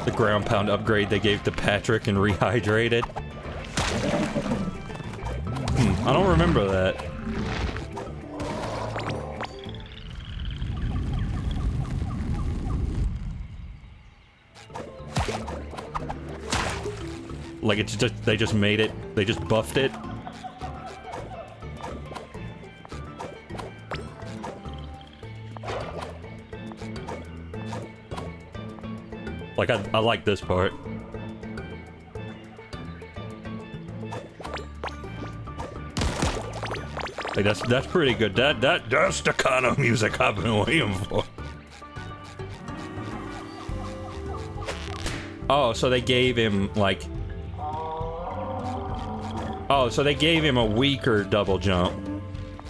The ground pound upgrade they gave to Patrick and rehydrated. I don't remember that. Like it's just, they just made it, they just buffed it. Like I like this part. Hey, that's pretty good. That's the kind of music I've been waiting for. Oh, so they gave him like... Oh, so they gave him a weaker double jump.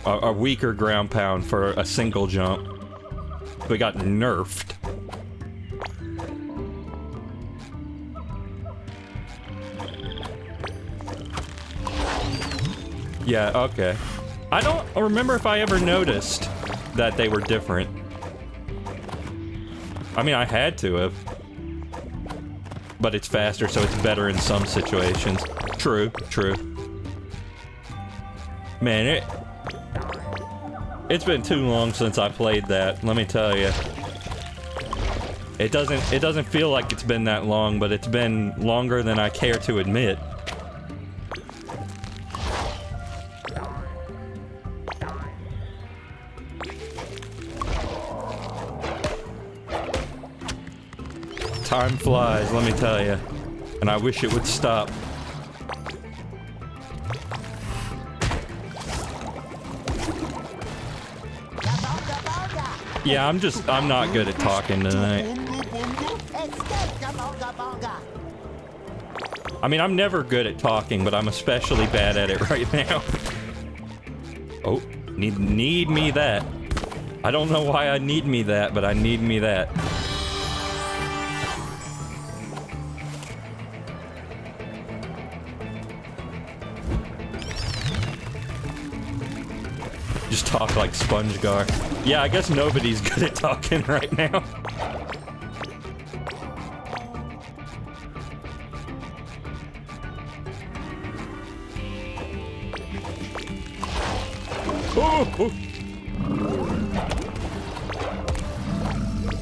A weaker ground pound for a single jump. We got nerfed. Yeah, okay. I don't remember if I ever noticed that they were different. I mean, I had to have. But it's faster, so it's better in some situations. True, true. Man, it's been too long since I played that, let me tell you. It doesn't feel like it's been that long, but it's been longer than I care to admit. Time flies, let me tell you, and I wish it would stop. Yeah, I'm not good at talking tonight. I mean, I'm never good at talking, but I'm especially bad at it right now. Oh, need me that. I don't know why I need me that, but I need me that. Just talk like SpongeGar. Yeah, I guess nobody's good at talking right now. Ooh, ooh.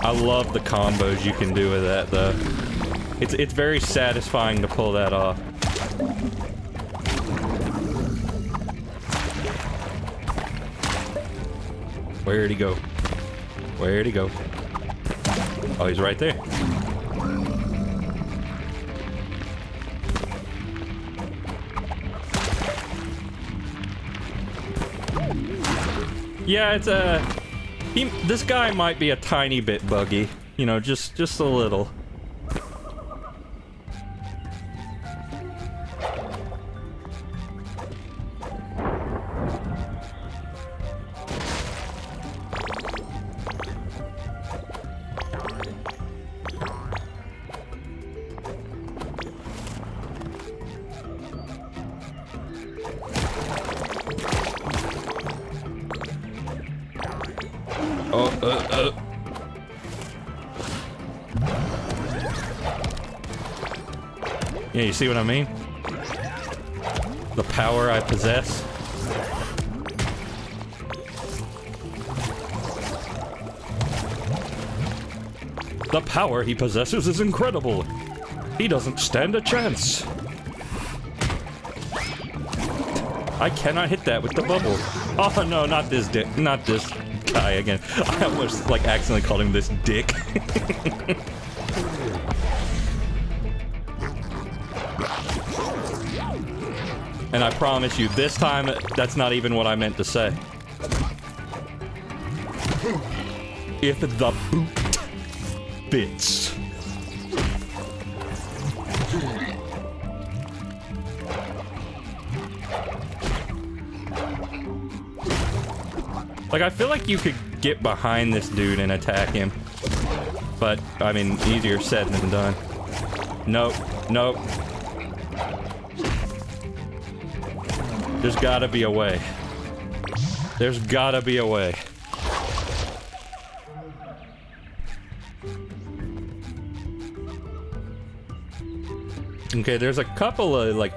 I love the combos you can do with that, though. It's very satisfying to pull that off. Where'd he go? Where'd he go? Oh, he's right there. Yeah, it's a... This guy might be a tiny bit buggy. You know, just a little. Yeah, you see what I mean? The power I possess. The power he possesses is incredible. He doesn't stand a chance. I cannot hit that with the bubble. Oh no, not this dick, not this guy again. I almost like accidentally called him this dick. And I promise you, this time, that's not even what I meant to say. If the boot fits. Like, I feel like you could get behind this dude and attack him. But, I mean, easier said than done. Nope, nope. There's gotta be a way. There's gotta be a way. Okay, there's a couple of, like,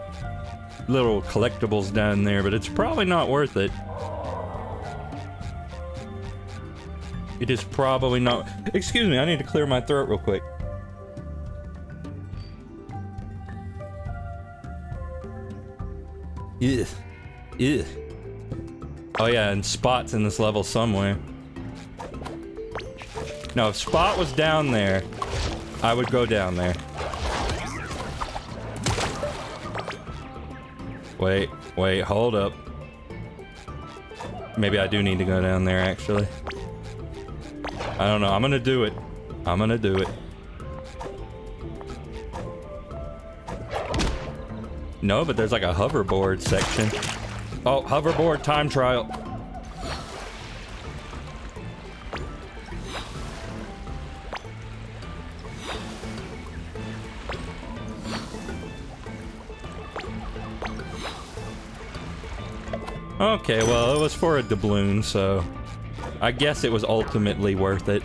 little collectibles down there, but it's probably not worth it. It is probably not... Excuse me, I need to clear my throat real quick. Ugh. Ugh. Oh yeah, and Spot's in this level somewhere. No, if Spot was down there, I would go down there. Wait, wait, hold up. Maybe I do need to go down there, actually. I don't know. I'm gonna do it. I'm gonna do it. No, but there's like a hoverboard section. Oh, hoverboard time trial. Okay, well, it was for a doubloon, so I guess it was ultimately worth it.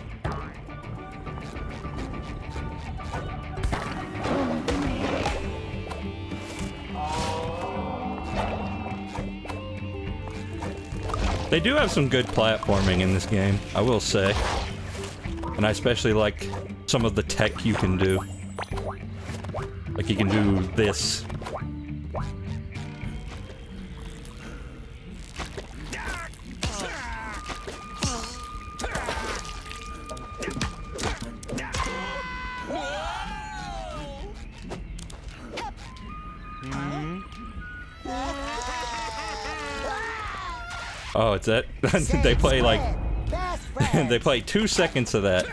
They do have some good platforming in this game, I will say. And I especially like some of the tech you can do. Like you can do this. Oh, it's that. They play like they play 2 seconds of that.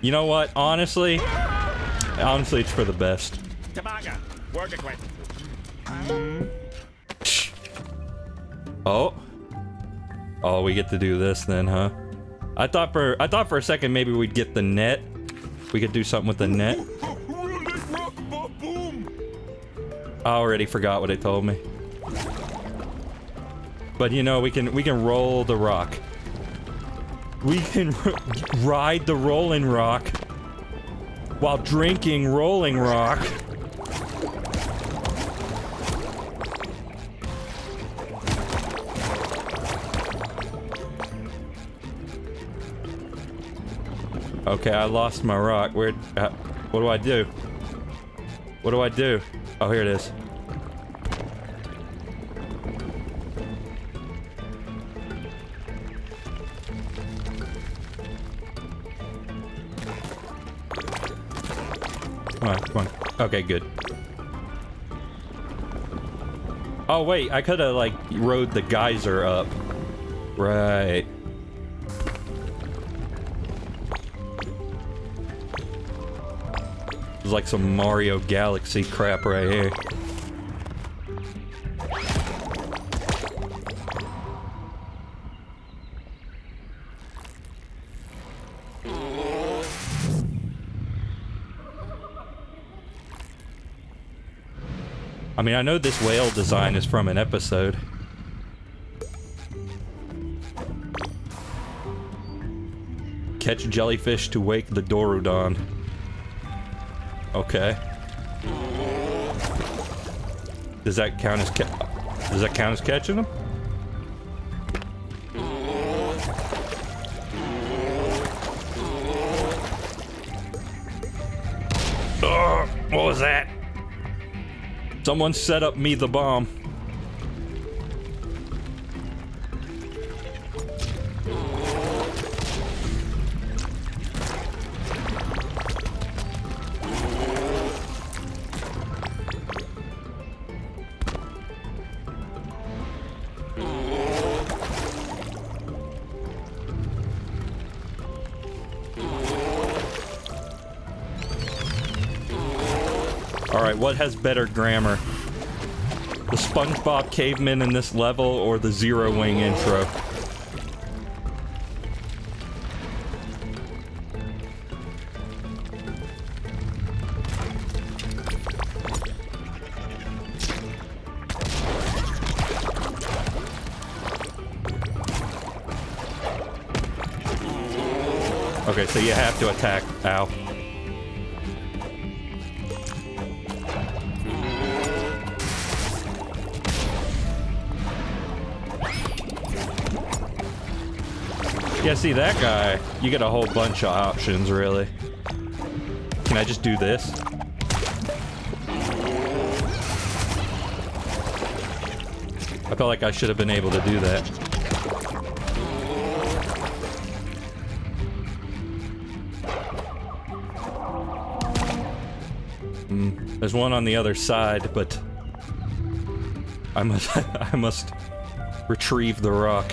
You know what? Honestly, it's for the best. Oh, oh, we get to do this then, huh? I thought for a second maybe we'd get the net. We could do something with the net. I already forgot what it told me. But you know, we can roll the rock. We can ride the rolling rock while drinking rolling rock. Okay, I lost my rock. Where? What do I do? What do I do? Oh, here it is. Come on. Okay, good. Oh wait, I could have like rode the geyser up. Right. It's like some Mario Galaxy crap right here. I mean, I know this whale design is from an episode. Catch jellyfish to wake the Dorudon. Okay. Does that count as catching them? Ugh, what was that? Someone set up me the bomb. What has better grammar? The SpongeBob caveman in this level or the Zero Wing intro? Okay, so you have to attack. Ow. Yeah, see that guy, you get a whole bunch of options, really. Can I just do this? I felt like I should have been able to do that. There's one on the other side, but I must retrieve the rock.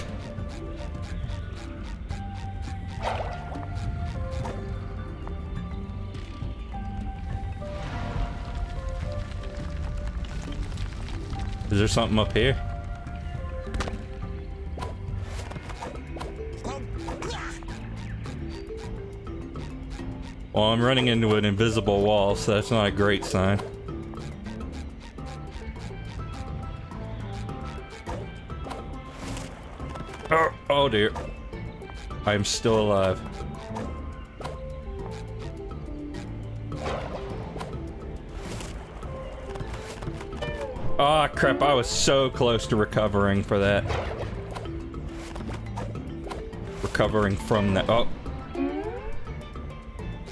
Is there something up here? Well, I'm running into an invisible wall, so that's not a great sign. Oh, oh dear. I'm still alive. Ah, crap, I was so close to recovering for that. Recovering from that. Oh.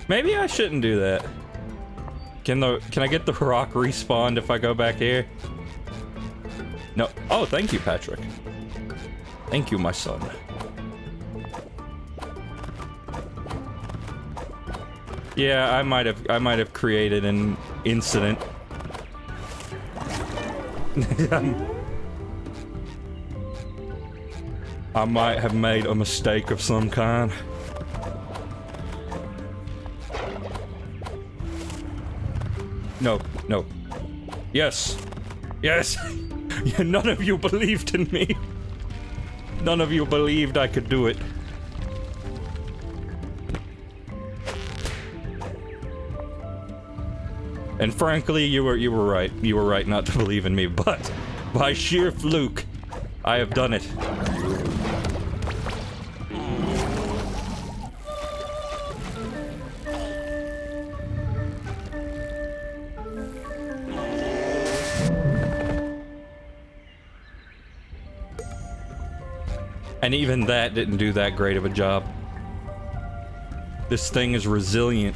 Maybe I shouldn't do that. Can I get the rock respawned if I go back here? No. Oh, thank you, Patrick. Thank you, my son. Yeah, I might have created an incident. I might have made a mistake of some kind. No, no. Yes. Yes! None of you believed in me. None of you believed I could do it. And frankly, you were right. You were right not to believe in me, but by sheer fluke, I have done it. And even that didn't do that great of a job. This thing is resilient.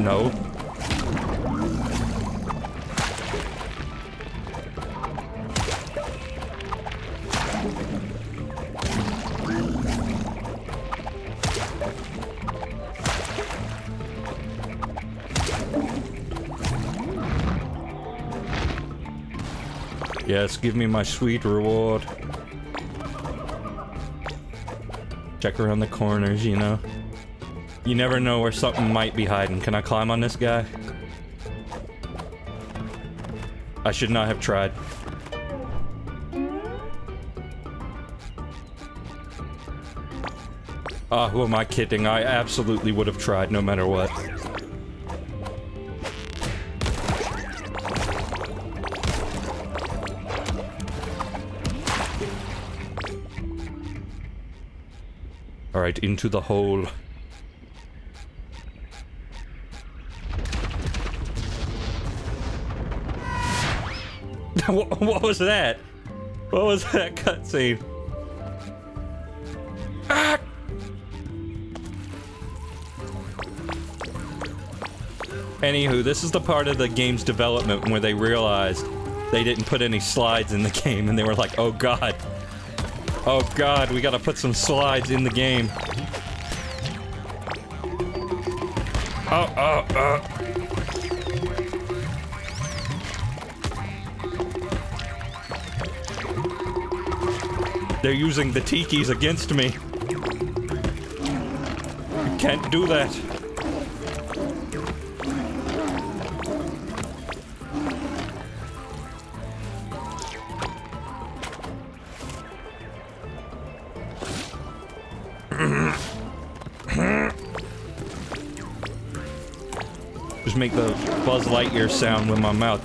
No. Yes, give me my sweet reward. Check around the corners, you know. You never know where something might be hiding. Can I climb on this guy? I should not have tried. Ah, who am I kidding? I absolutely would have tried no matter what. Alright, into the hole. What was that? What was that cutscene? Ah! Anywho, this is the part of the game's development where they realized they didn't put any slides in the game and they were like, oh god. Oh god, we gotta put some slides in the game. Oh, oh, oh. They're using the tikis against me. You can't do that. Just make the Buzz Lightyear sound with my mouth.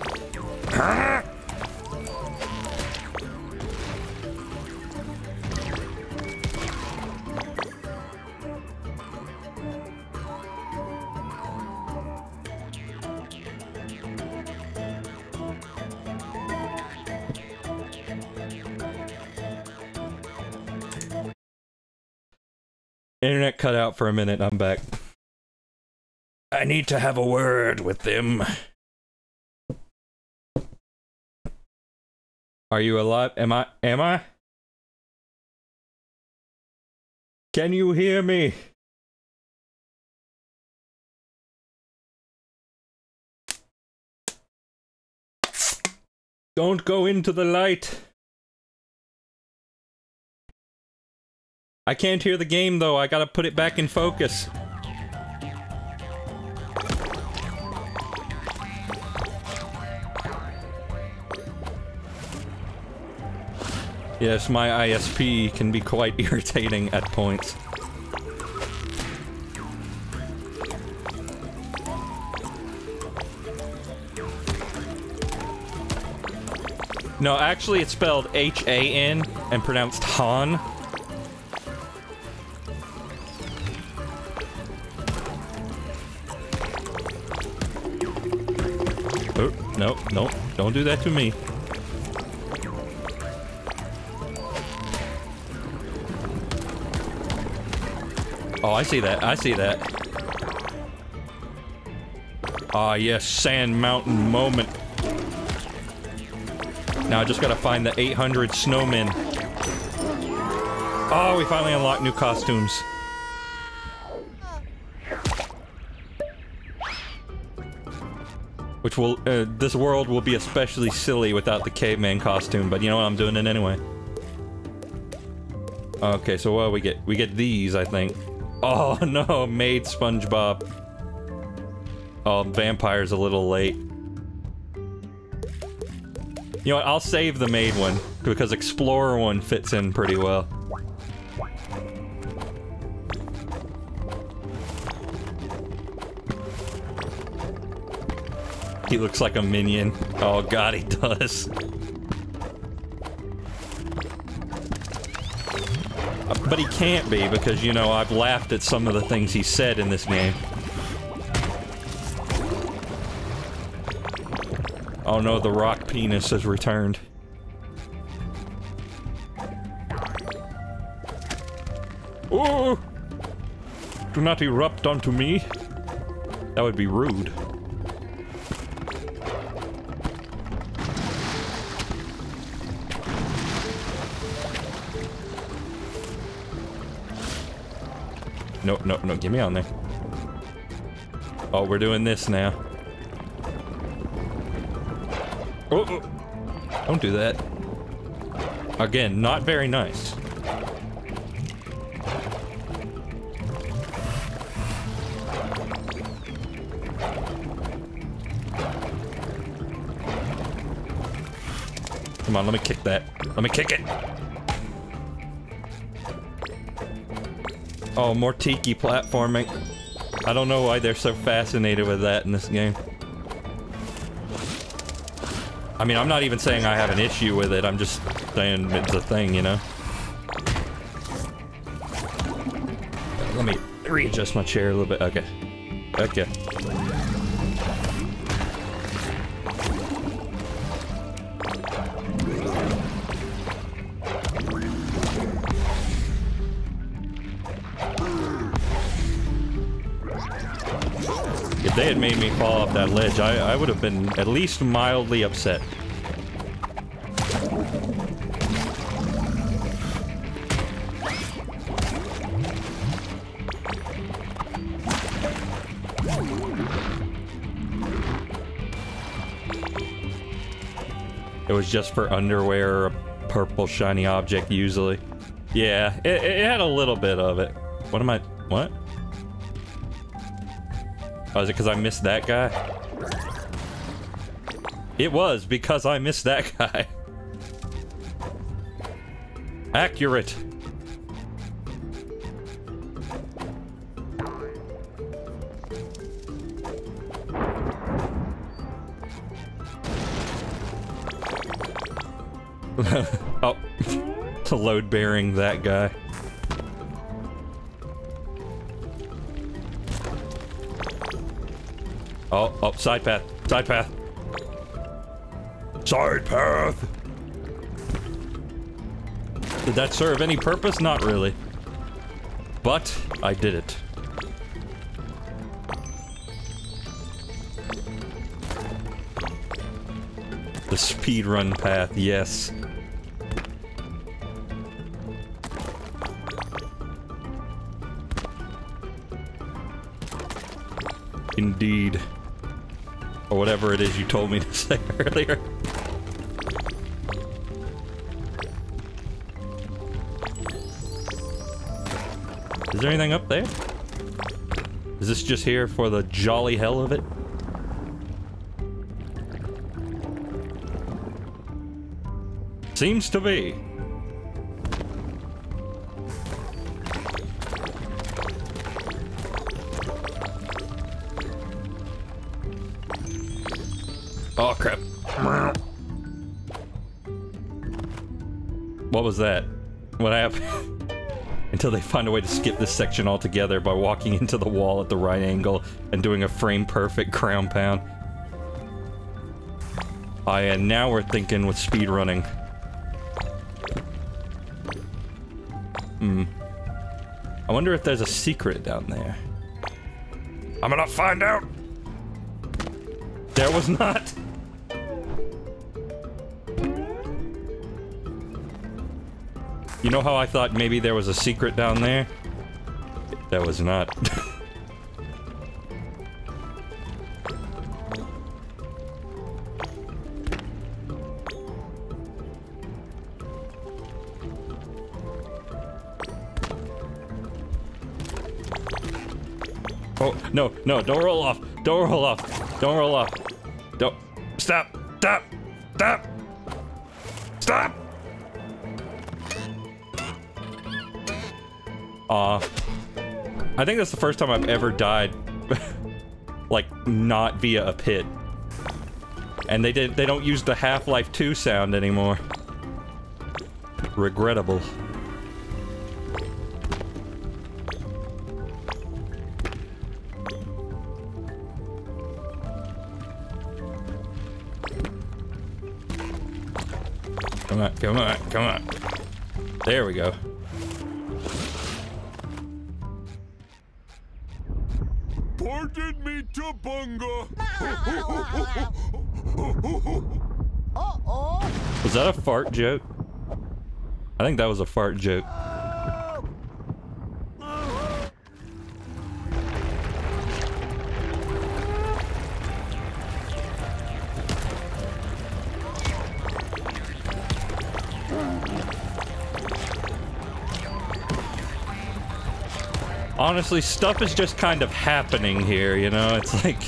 Internet cut out for a minute, I'm back. I need to have a word with them. Are you alive? Am I? Can you hear me? Don't go into the light. I can't hear the game though, I gotta put it back in focus. Yes, my ISP can be quite irritating at points. No, actually it's spelled H-A-N and pronounced Han. Oh, no, don't do that to me. Oh, I see that, I see that. Ah, yes, Sand Mountain moment. Now I just gotta find the 800 snowmen. Oh, we finally unlocked new costumes. Which will, this world will be especially silly without the caveman costume, but you know what, I'm doing it anyway. Okay, so what do we get? We get these, I think. Oh no, made SpongeBob. Oh, vampire's a little late. You know what, I'll save the maid one, because Explorer one fits in pretty well. He looks like a minion. Oh god, he does. But he can't be, because, you know, I've laughed at some of the things he said in this game. Oh no, the rock penis has returned. Ooh! Do not erupt onto me. That would be rude. No, get me on there. Oh, we're doing this now. Oh, don't do that. Again, not very nice. Come on, let me kick that. Let me kick it. Oh, more tiki platforming. I don't know why they're so fascinated with that in this game. I mean, I'm not even saying I have an issue with it, I'm just saying it's a thing, you know? Let me readjust my chair a little bit. Okay. Okay. They had made me fall off that ledge, I would have been at least mildly upset. It was just for underwear or a purple shiny object, usually. Yeah, it had a little bit of it. What am I... what? Oh, is it because I missed that guy? It was because I missed that guy. Accurate. Oh, to load bearing that guy. Oh, side path. Side path. Side path! Did that serve any purpose? Not really. But, I did it. The speedrun path, yes. Indeed. Or whatever it is you told me to say earlier. Is there anything up there? Is this just here for the jolly hell of it? Seems to be. Oh, crap. What was that? What happened? Until they find a way to skip this section altogether by walking into the wall at the right angle and doing a frame-perfect crown pound. Oh, yeah, and now we're thinking with speedrunning. Hmm. I wonder if there's a secret down there. I'm gonna find out! There was not! You know how I thought maybe there was a secret down there? There was not. Oh, no, no, don't roll off! Don't roll off! Don't roll off! Don't... Stop! Stop! Stop! Stop! I think that's the first time I've ever died, like, not via a pit. And they don't use the Half-Life 2 sound anymore. Regrettable. Come on, come on, come on. There we go. Ported me to bunga. Uh-oh. Was that a fart joke? I think that was a fart joke. Honestly, stuff is just kind of happening here, you know? It's like...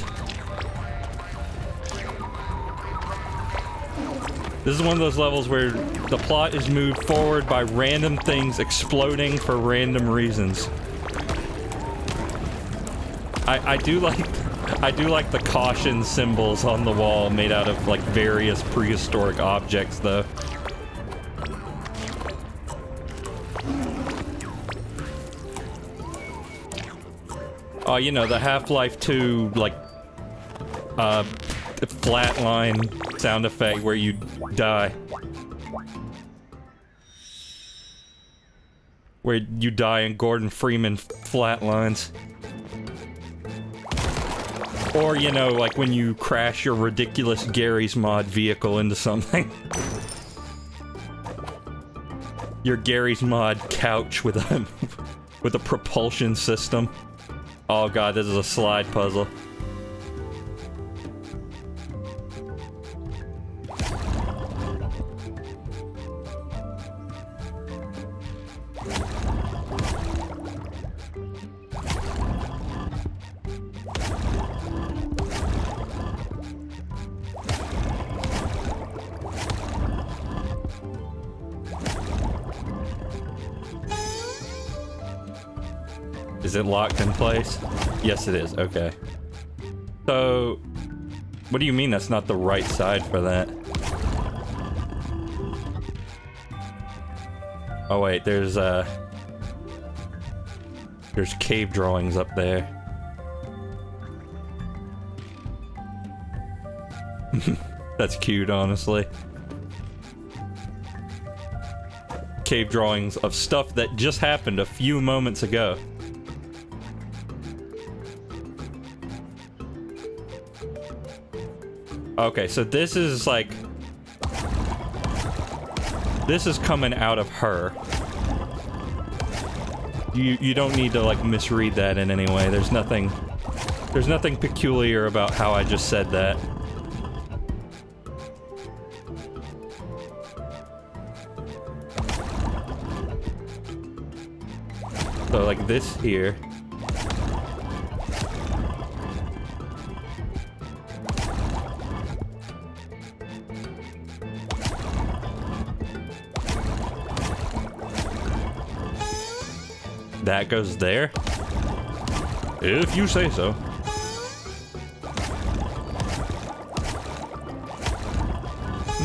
This is one of those levels where the plot is moved forward by random things exploding for random reasons. I do like the caution symbols on the wall made out of, like, various prehistoric objects, though. Oh, you know, the Half-Life 2, like, flatline sound effect where you die. Where you die and Gordon Freeman flatlines. Or, you know, like when you crash your ridiculous Gary's Mod vehicle into something. Your Gary's Mod couch with a, with a propulsion system. Oh god, this is a slide puzzle. Is it locked in place? Yes, it is. Okay. So, what do you mean that's not the right side for that? Oh wait, there's cave drawings up there. That's cute, honestly. Cave drawings of stuff that just happened a few moments ago. Okay, so this is like... This is coming out of her. You don't need to, like, misread that in any way. There's nothing peculiar about how I just said that. So like this here. That goes there? If you say so.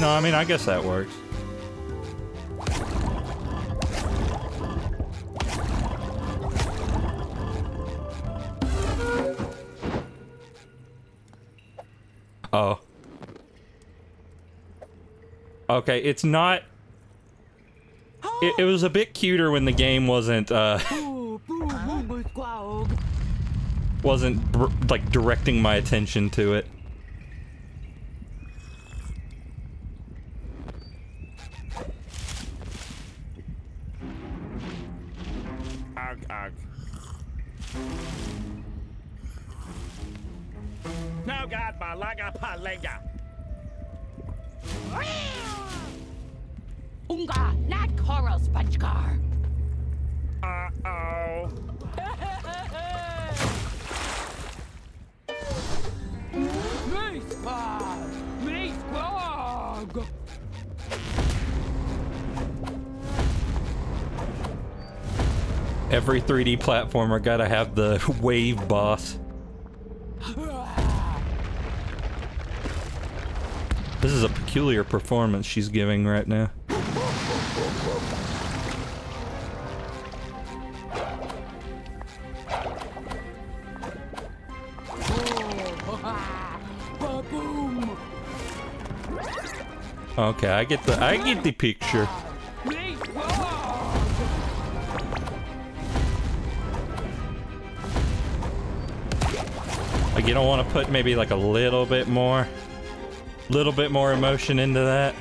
No, I mean, I guess that works. Oh. Okay, it's not... It was a bit cuter when the game wasn't directing my attention to it. No god, my laga palega. Unga, not coral sponge car. Uh-oh. Every 3D platformer gotta have the wave boss. This is a peculiar performance she's giving right now. Okay, I get the picture. Like, you don't want to put maybe like a little bit more emotion into that.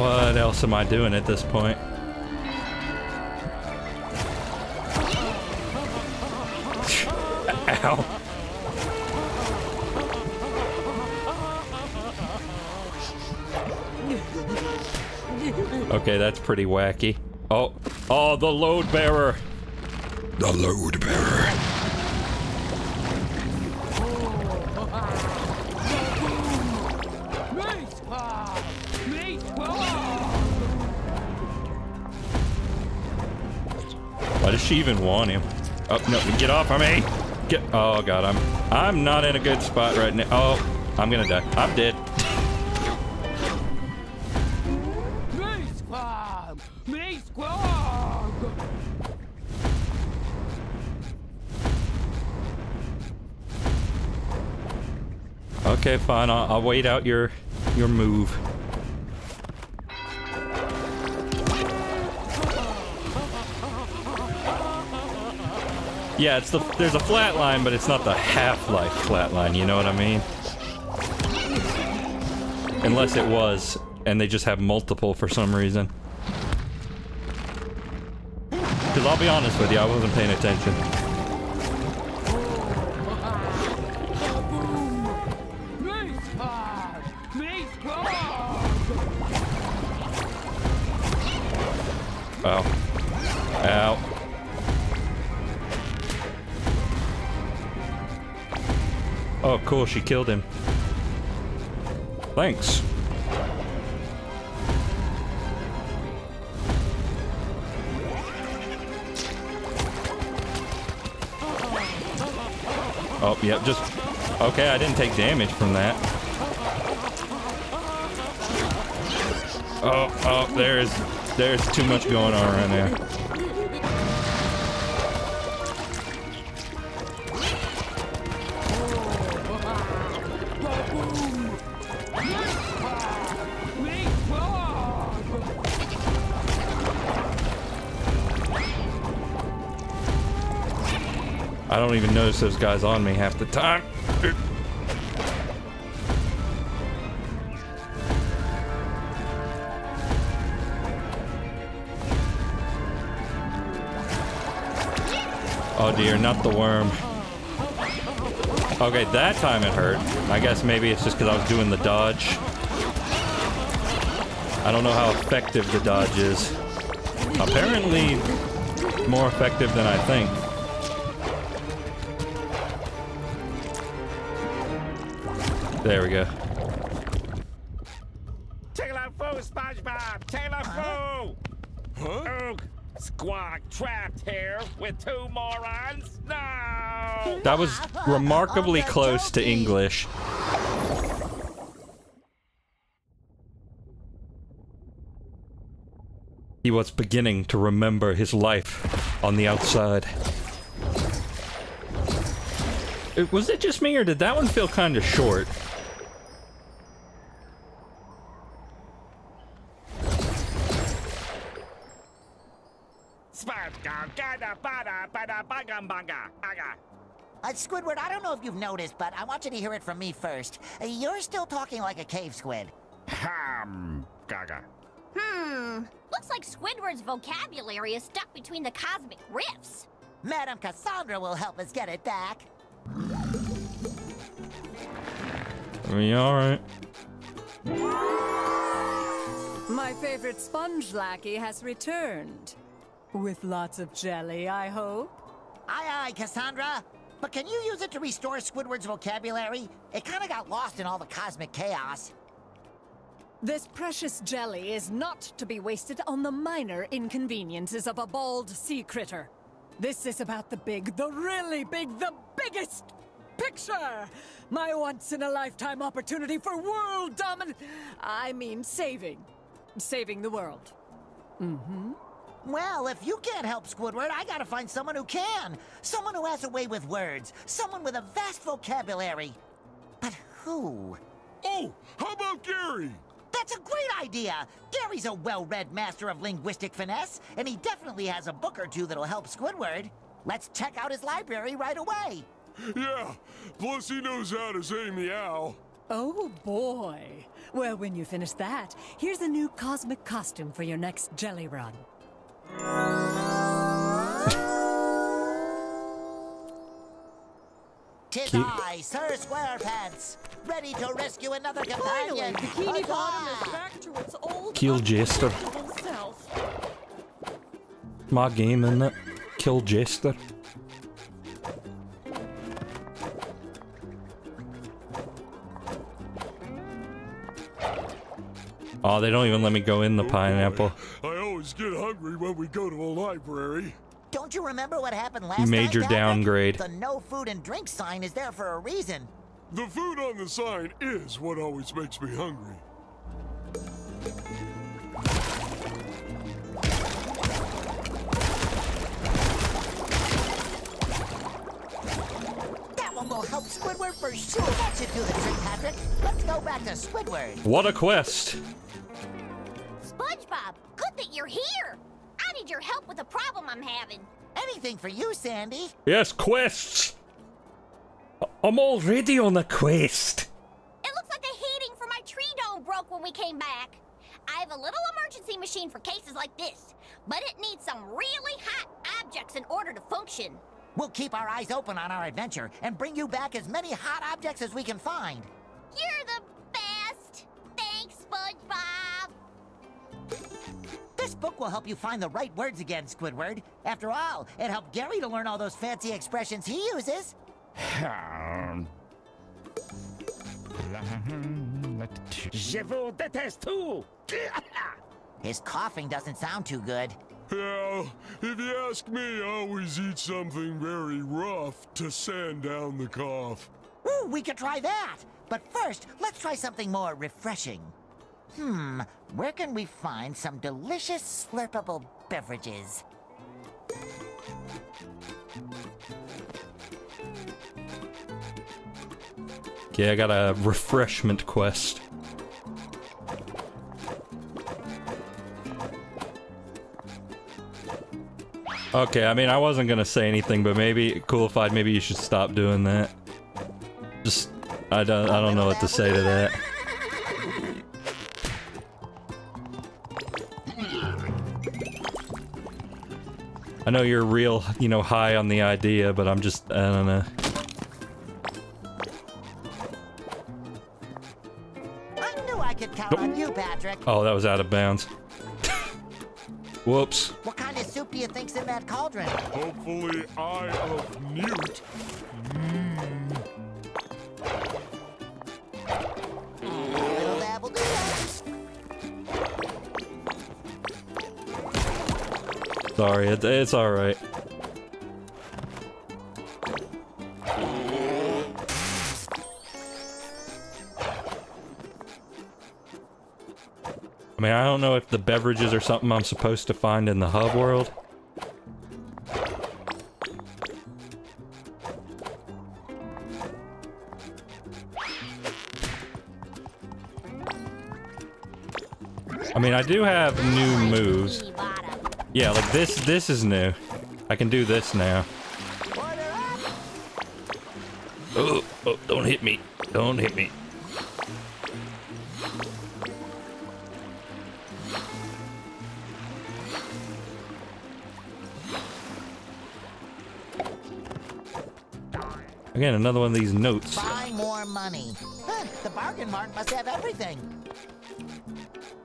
What else am I doing at this point? Ow. Okay, that's pretty wacky. Oh, oh, the load bearer. The load bearer. Why does she even want him? Oh no! Get off of me! Get! Oh god, I'm not in a good spot right now. Oh, I'm gonna die. I'm dead. Okay, fine. I'll wait out your move. Yeah, it's there's a flat line, but it's not the Half-Life flat line, you know what I mean? Unless it was, and they just have multiple for some reason. Because I'll be honest with you, I wasn't paying attention. Oh, cool, she killed him. Thanks. Oh, yep, just... Okay, I didn't take damage from that. Oh, oh, there is... There's too much going on right now. I don't even notice those guys on me half the time. Oh dear, not the worm. Okay, that time it hurt. I guess maybe it's just because I was doing the dodge. I don't know how effective the dodge is. Apparently, more effective than I think. There we go. Tail of foe, SpongeBob! Tail of foe! Huh? Squawk trapped here with two morons. No! That was remarkably close to English. He was beginning to remember his life on the outside. Was it just me, or did that one feel kind of short? Squidward, I don't know if you've noticed, but I want you to hear it from me first. You're still talking like a cave squid. Looks like Squidward's vocabulary is stuck between the cosmic rifts. Madam Cassandra will help us get it back. I mean, alright. My favorite sponge lackey has returned. With lots of jelly, I hope. Aye, aye, Cassandra. But can you use it to restore Squidward's vocabulary? It kind of got lost in all the cosmic chaos. This precious jelly is not to be wasted on the minor inconveniences of a bald sea critter. This is about the big, the really big, the biggest picture! My once-in-a-lifetime opportunity for world domin... I mean saving. Saving the world. Mm-hmm. Well, if you can't help Squidward, I gotta find someone who can. Someone who has a way with words. Someone with a vast vocabulary. But who? Oh, how about Gary? That's a great idea! Gary's a well-read master of linguistic finesse, and he definitely has a book or two that'll help Squidward. Let's check out his library right away. Yeah, plus he knows how to say meow. Oh boy. Well, when you finish that, here's a new cosmic costume for your next jelly run. Tis I, Sir SquarePants, ready to rescue another companion. Finally, Bikini Bottom is back to its old Kill Jester. My game, isn't it? Kill Jester. Oh, they don't even let me go in the pineapple. I always get hungry when we go to a library. Don't you remember what happened last Major time, downgrade. The no food and drink sign is there for a reason. The food on the sign is what always makes me hungry. That one will help Squidward for sure. That should do the trick, Patrick. Let's go back to Squidward. What a quest. SpongeBob, good that you're here. I need your help with a problem I'm having. Anything for you, Sandy. Yes, quests. I'm already on a quest. It looks like the heating for my tree dome broke when we came back. I have a little emergency machine for cases like this, but it needs some really hot objects in order to function. We'll keep our eyes open on our adventure and bring you back as many hot objects as we can find. You're the best. Thanks, SpongeBob. This book will help you find the right words again, Squidward. After all, it helped Gary to learn all those fancy expressions he uses. Je vous déteste tout. His coughing doesn't sound too good. Yeah, if you ask me, I always eat something very rough to sand down the cough. Ooh, we could try that. But first, let's try something more refreshing. Hmm, where can we find some delicious slurpable beverages? Okay, I got a refreshment quest. Okay, I mean, I wasn't gonna say anything, but maybe, Coolified, maybe you should stop doing that. Just, I don't know what to say to that. I know you're real, you know, high on the idea, but I'm just, I don't know. I knew I could count on you, Patrick. Oh, that was out of bounds. Whoops. What kind of soup do you think's in that cauldron? Hopefully, Eye of Newt. Sorry, it's all right. I mean, I don't know if the beverages are something I'm supposed to find in the hub world. I mean, I do have new moves. Yeah, like this is new. I can do this now. Oh, oh, don't hit me. Don't hit me. Again, another one of these notes. Buy more money. Huh, the bargain mart must have everything.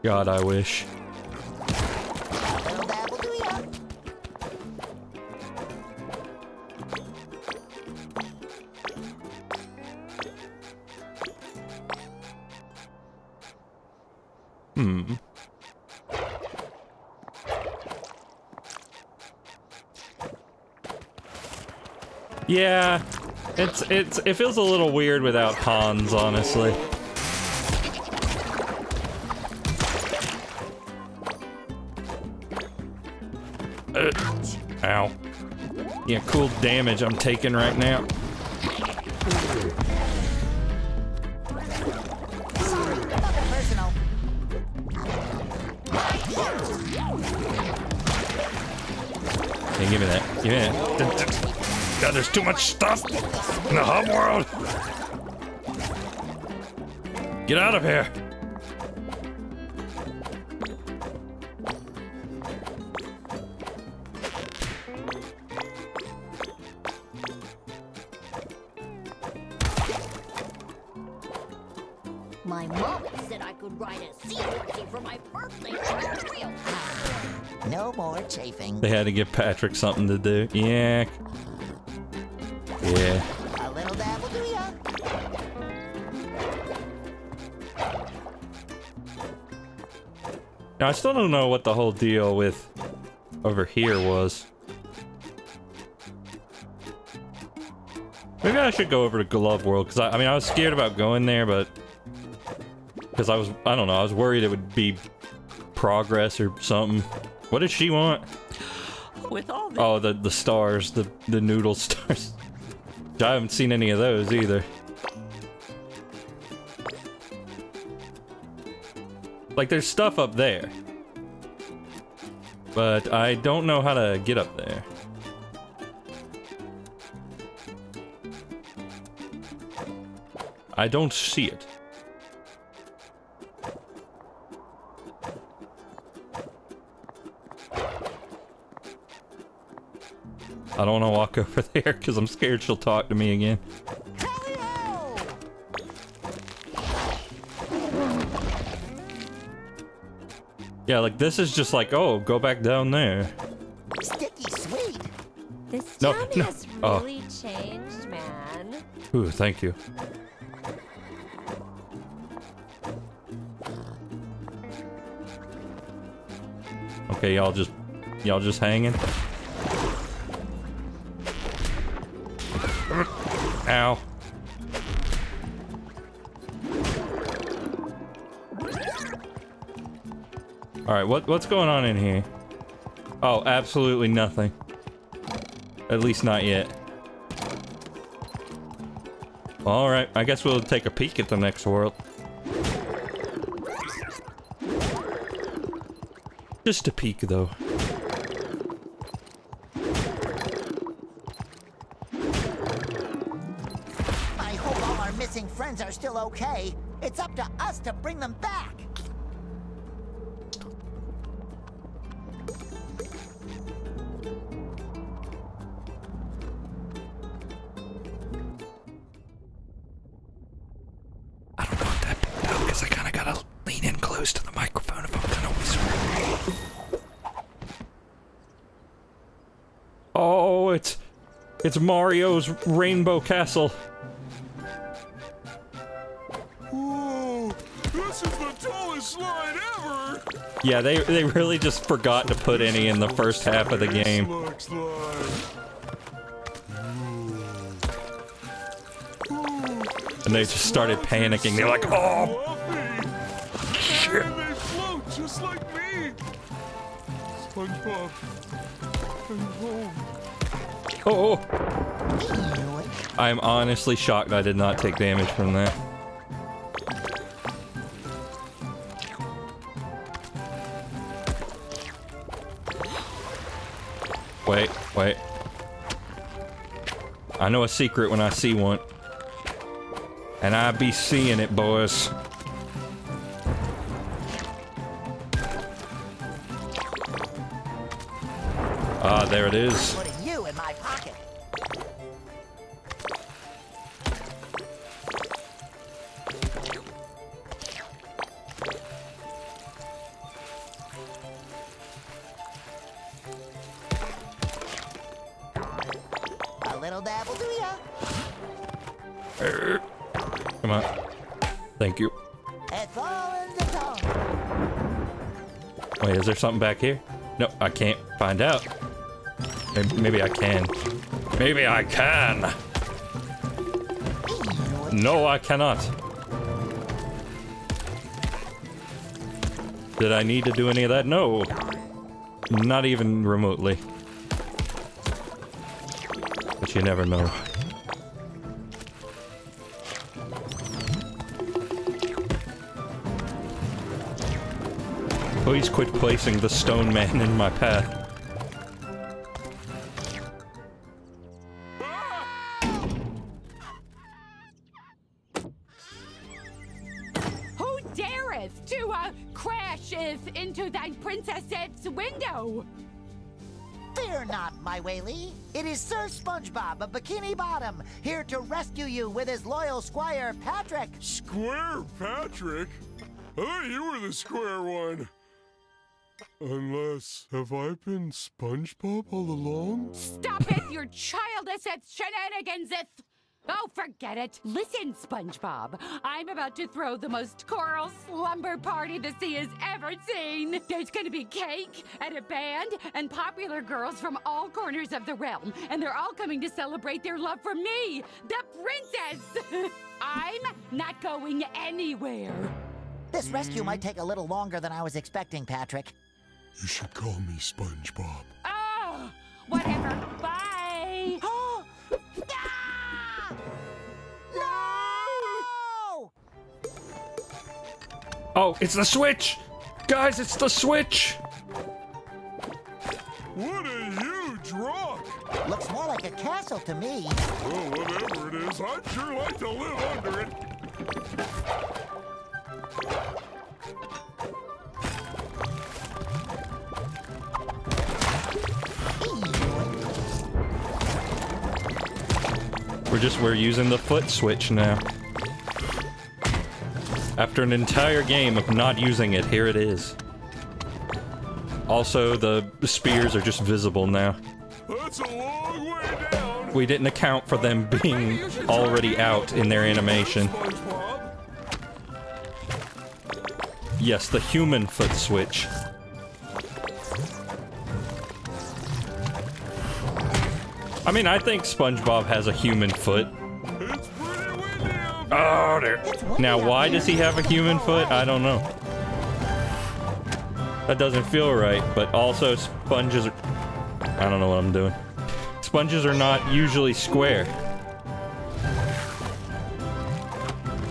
God, I wish. Yeah, it feels a little weird without Hans, honestly. Ow. Yeah, cool damage I'm taking right now. Hey, give me that. Give me that. God, there's too much stuff in the hub world. Get out of here. My mom said I could ride a sea turkey for my birthday on Unreal. No more chafing. They had to give Patrick something to do. Yeah. Yeah. A little dab will do ya. Now I still don't know what the whole deal with over here was. Maybe I should go over to Glove World, because I mean I was scared about going there, but because I don't know, I was worried it would be progress or something. What did she want? With all the oh the stars, the noodle stars. I haven't seen any of those either. Like, there's stuff up there. But I don't know how to get up there. I don't see it. I don't want to walk over there because I'm scared she'll talk to me again. Yeah, like this is just like, oh, go back down there. Sticky sweet. This town has really changed, man. Ooh, thank you. Okay, y'all just hanging. Ow. Alright, what's going on in here? Oh, absolutely nothing. At least not yet. Alright, I guess we'll take a peek at the next world. Just a peek, though. I hope all our missing friends are still okay. It's up to us to bring them back. It's Mario's Rainbow Castle. Whoa, this is the tallest slide ever! Yeah, they really just forgot to put any in the first half of the game. And they just started panicking. They're like, oh, shit. They float just like me. SpongeBob, I'm home. Oh, oh. I'm honestly shocked I did not take damage from that. Wait, wait. I know a secret when I see one. And I be seeing it, boys. Ah, there it is. Is there something back here? No, I can't find out. Maybe I can. Maybe I can! No, I cannot. Did I need to do any of that? No. Not even remotely. But you never know. Please quit placing the stone man in my path. Who dareth to crasheth into thy princess's window? Fear not, my Whaley. It is Sir SpongeBob of Bikini Bottom, here to rescue you with his loyal squire, Patrick. Squire Patrick? Oh, you were the square one. Unless, have I been SpongeBob all along? Stop it, your childish shenanigans-eth! Oh, forget it. Listen, SpongeBob, I'm about to throw the most choral slumber party the sea has ever seen. There's gonna be cake and a band and popular girls from all corners of the realm, and they're all coming to celebrate their love for me, the princess! I'm not going anywhere. This rescue might take a little longer than I was expecting, Patrick. You should call me SpongeBob. Oh, whatever. Bye. Oh. Ah! No! Oh, it's the switch! Guys, it's the switch! What a huge rock! Looks more like a castle to me. Well, whatever it is, I'd sure like to live under it. We're using the foot switch now. After an entire game of not using it, here it is. Also, the spears are just visible now. That's a long way down. We didn't account for them being already out in their animation. Yes, the human foot switch. I mean, I think SpongeBob has a human foot. It's pretty windy out there. Oh, there. Now, why does he have a human foot? I don't know. That doesn't feel right, but also sponges are... I don't know what I'm doing. Sponges are not usually square.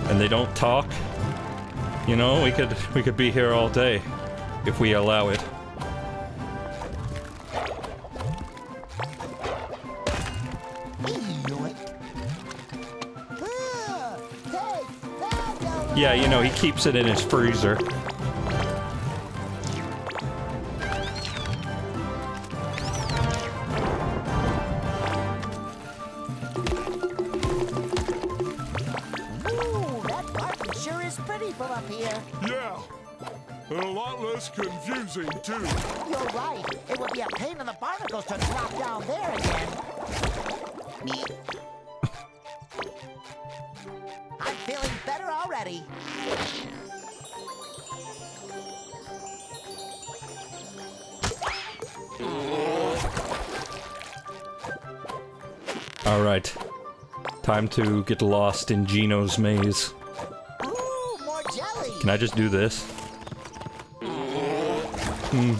And they don't talk. You know, we could be here all day if we allow it. Yeah, you know, he keeps it in his freezer. Confusing too. You're right. It would be a pain in the barnacles to drop down there again. I'm feeling better already. All right. Time to get lost in Gino's maze. Ooh, more jelly. Can I just do this?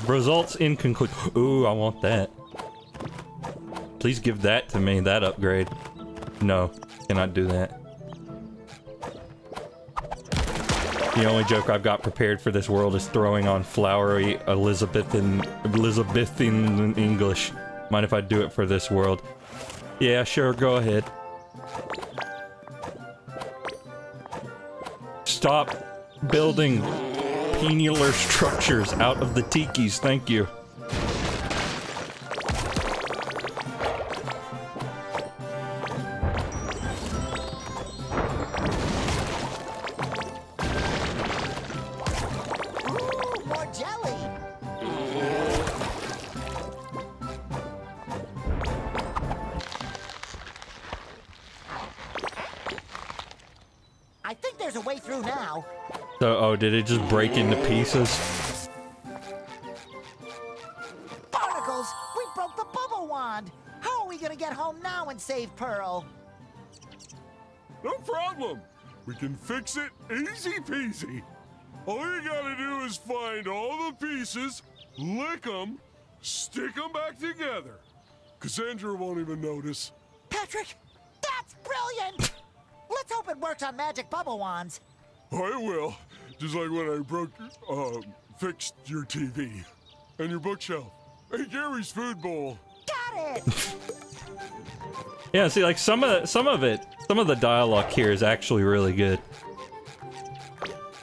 Results inconclusive. Ooh, I want that. Please give that to me, that upgrade. No, cannot do that. The only joke I've got prepared for this world is throwing on flowery Elizabethan English. Mind if I do it for this world? Yeah, sure, go ahead. Stop building penular structures out of the tikis, thank you. Ooh, more jelly. I think there's a way through now. Oh, did it just break into pieces? Barnacles! We broke the bubble wand! How are we gonna get home now and save Pearl? No problem! We can fix it easy peasy! All you gotta do is find all the pieces, lick them, stick them back together. Cassandra won't even notice. Patrick! That's brilliant! Let's hope it works on magic bubble wands. I will. Just like when I fixed your TV and your bookshelf and Gary's food bowl. Got it. Yeah, see, like some of the dialogue here is actually really good.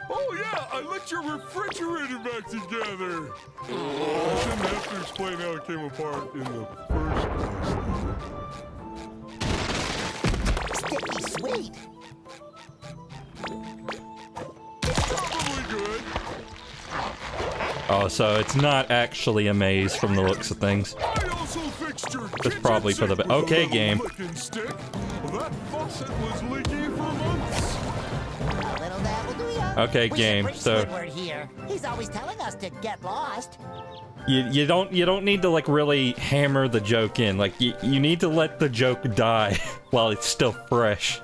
Oh yeah, I let your refrigerator back together. I shouldn't have to explain how it came apart in the first place. Sticky sweet. Oh, so it's not actually a maze from the looks of things. It's probably for the best. Okay, game. Okay, game. So he's always telling us to get lost. You don't need to like really hammer the joke in. Like you need to let the joke die while it's still fresh.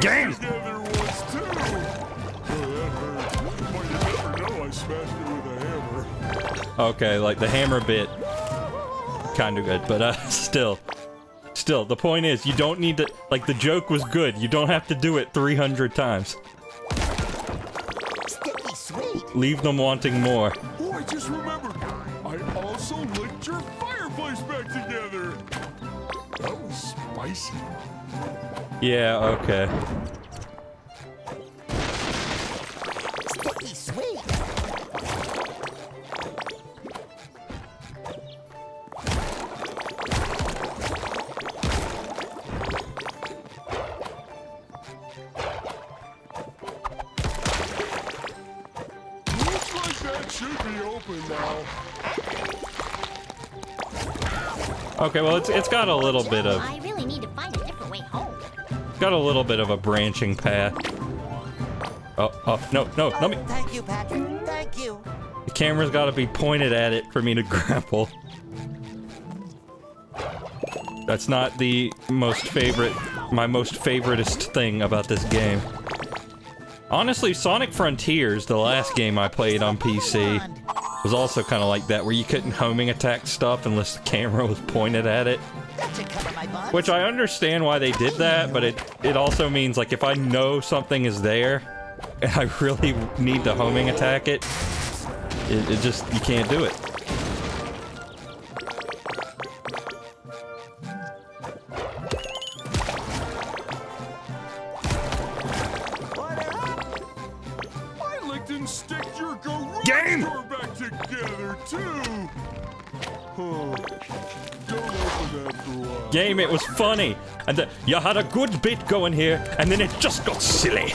Damn! Okay, like the hammer bit, kind of good, but still, the point is, you don't need to, like, the joke was good, you don't have to do it 300 times. Sticky sweet. Leave them wanting more. Oh, I just remembered, I also licked your fireplace back together. That was spicy. Yeah, okay. Sticky sweet. Looks like that should be open now. Okay, well it's got a little bit of a branching path. Oh, no, no, let me. Thank you, Patrick. Thank you. camera's gotta be pointed at it for me to grapple. That's not the most favorite, my most favoriteest thing about this game. Honestly, Sonic Frontiers, the last game I played on PC, was also kind of like that, where you couldn't homing attack stuff unless the camera was pointed at it. Which I understand why they did that, but it also means, like, if I know something is there, and I really need to homing attack it, it just, you can't do it. Game, it was funny, and you had a good bit going here, and then it just got silly.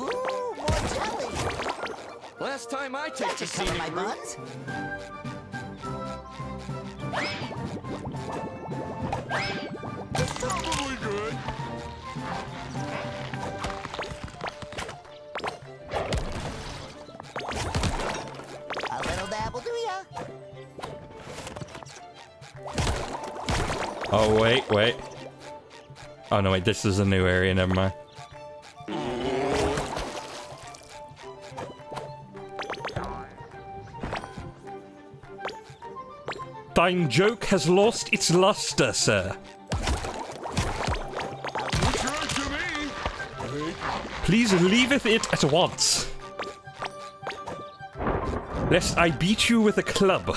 Ooh, more telly. Last time I take the scene, my buns. It's probably good. Oh, wait, wait. Oh, no, wait, this is a new area, never mind. Thine joke has lost its luster, sir. Please leaveth it at once, lest I beat you with a club.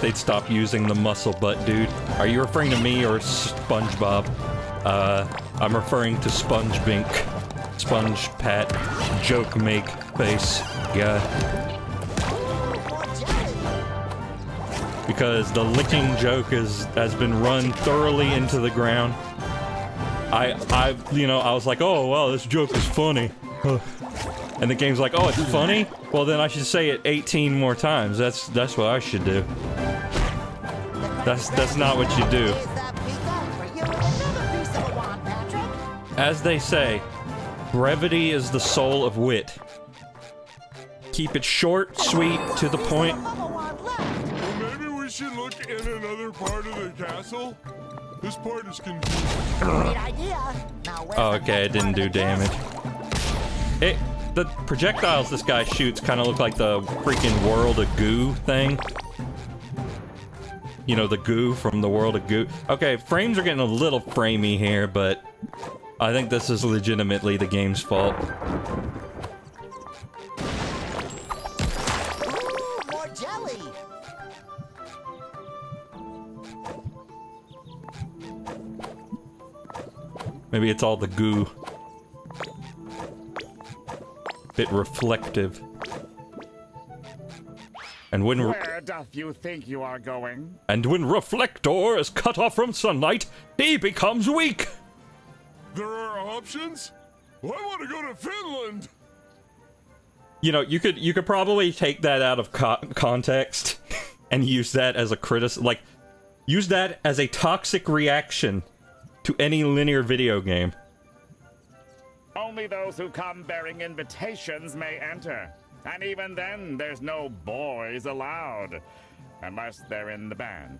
They'd stop using the muscle butt, dude. Are you referring to me or SpongeBob? I'm referring to SpongeBink. Sponge Pat. Joke make face. Yeah. Because the licking joke has been run thoroughly into the ground. You know, I was like, oh, well, this joke is funny. And the game's like, oh, it's funny? Well, then I should say it 18 more times. That's what I should do. That's not what you do. As they say, brevity is the soul of wit. Keep it short, sweet, to the point. Well, maybe we should look in another part of the castle. This part is confusing. Oh, okay, it didn't do damage. The projectiles this guy shoots kind of look like the freaking World of Goo thing. You know, the goo from the World of Goo. Okay, frames are getting a little framey here, but I think this is legitimately the game's fault. Ooh, more jelly. Maybe it's all the goo. Bit reflective. And when where doth you think you are going? And when Reflector is cut off from sunlight, he becomes weak. There are options? Well, I want to go to Finland. You know, you could probably take that out of context and use that as a criticism. Like, use that as a toxic reaction to any linear video game. Only those who come bearing invitations may enter. And even then, there's no boys allowed. Unless they're in the band.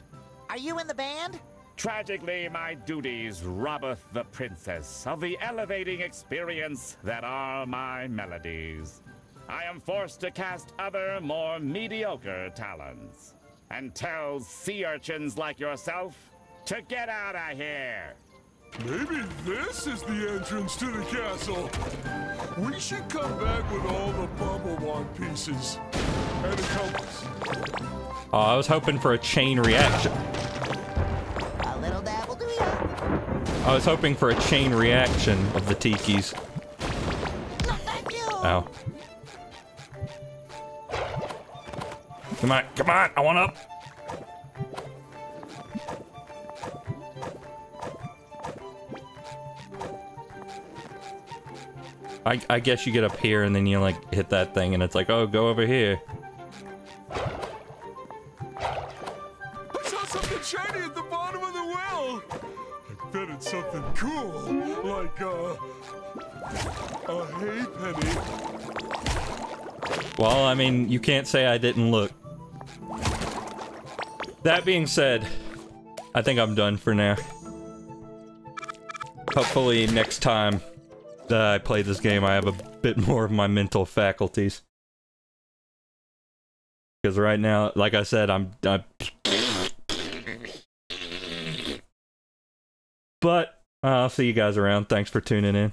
Are you in the band? Tragically, my duties robbeth the princess of the elevating experience that are my melodies. I am forced to cast other, more mediocre talents. And tell sea urchins like yourself to get out of here. Maybe this is the entrance to the castle. We should come back with all the bubble wand pieces and a compass. Oh, I was hoping for a chain reaction. A little dab will do ya. I was hoping for a chain reaction of the tikis. No, thank you. Ow. Come on, come on, I want up. I guess you get up here and then you like hit that thing and it's like, oh, go over here. I saw something shiny at the bottom of the well. I bet it's something cool, like a hay penny. Well, I mean, you can't say I didn't look. That being said, I think I'm done for now. Hopefully next time I play this game, I have a bit more of my mental faculties. Because right now, like I said, I'm But I'll see you guys around. Thanks for tuning in.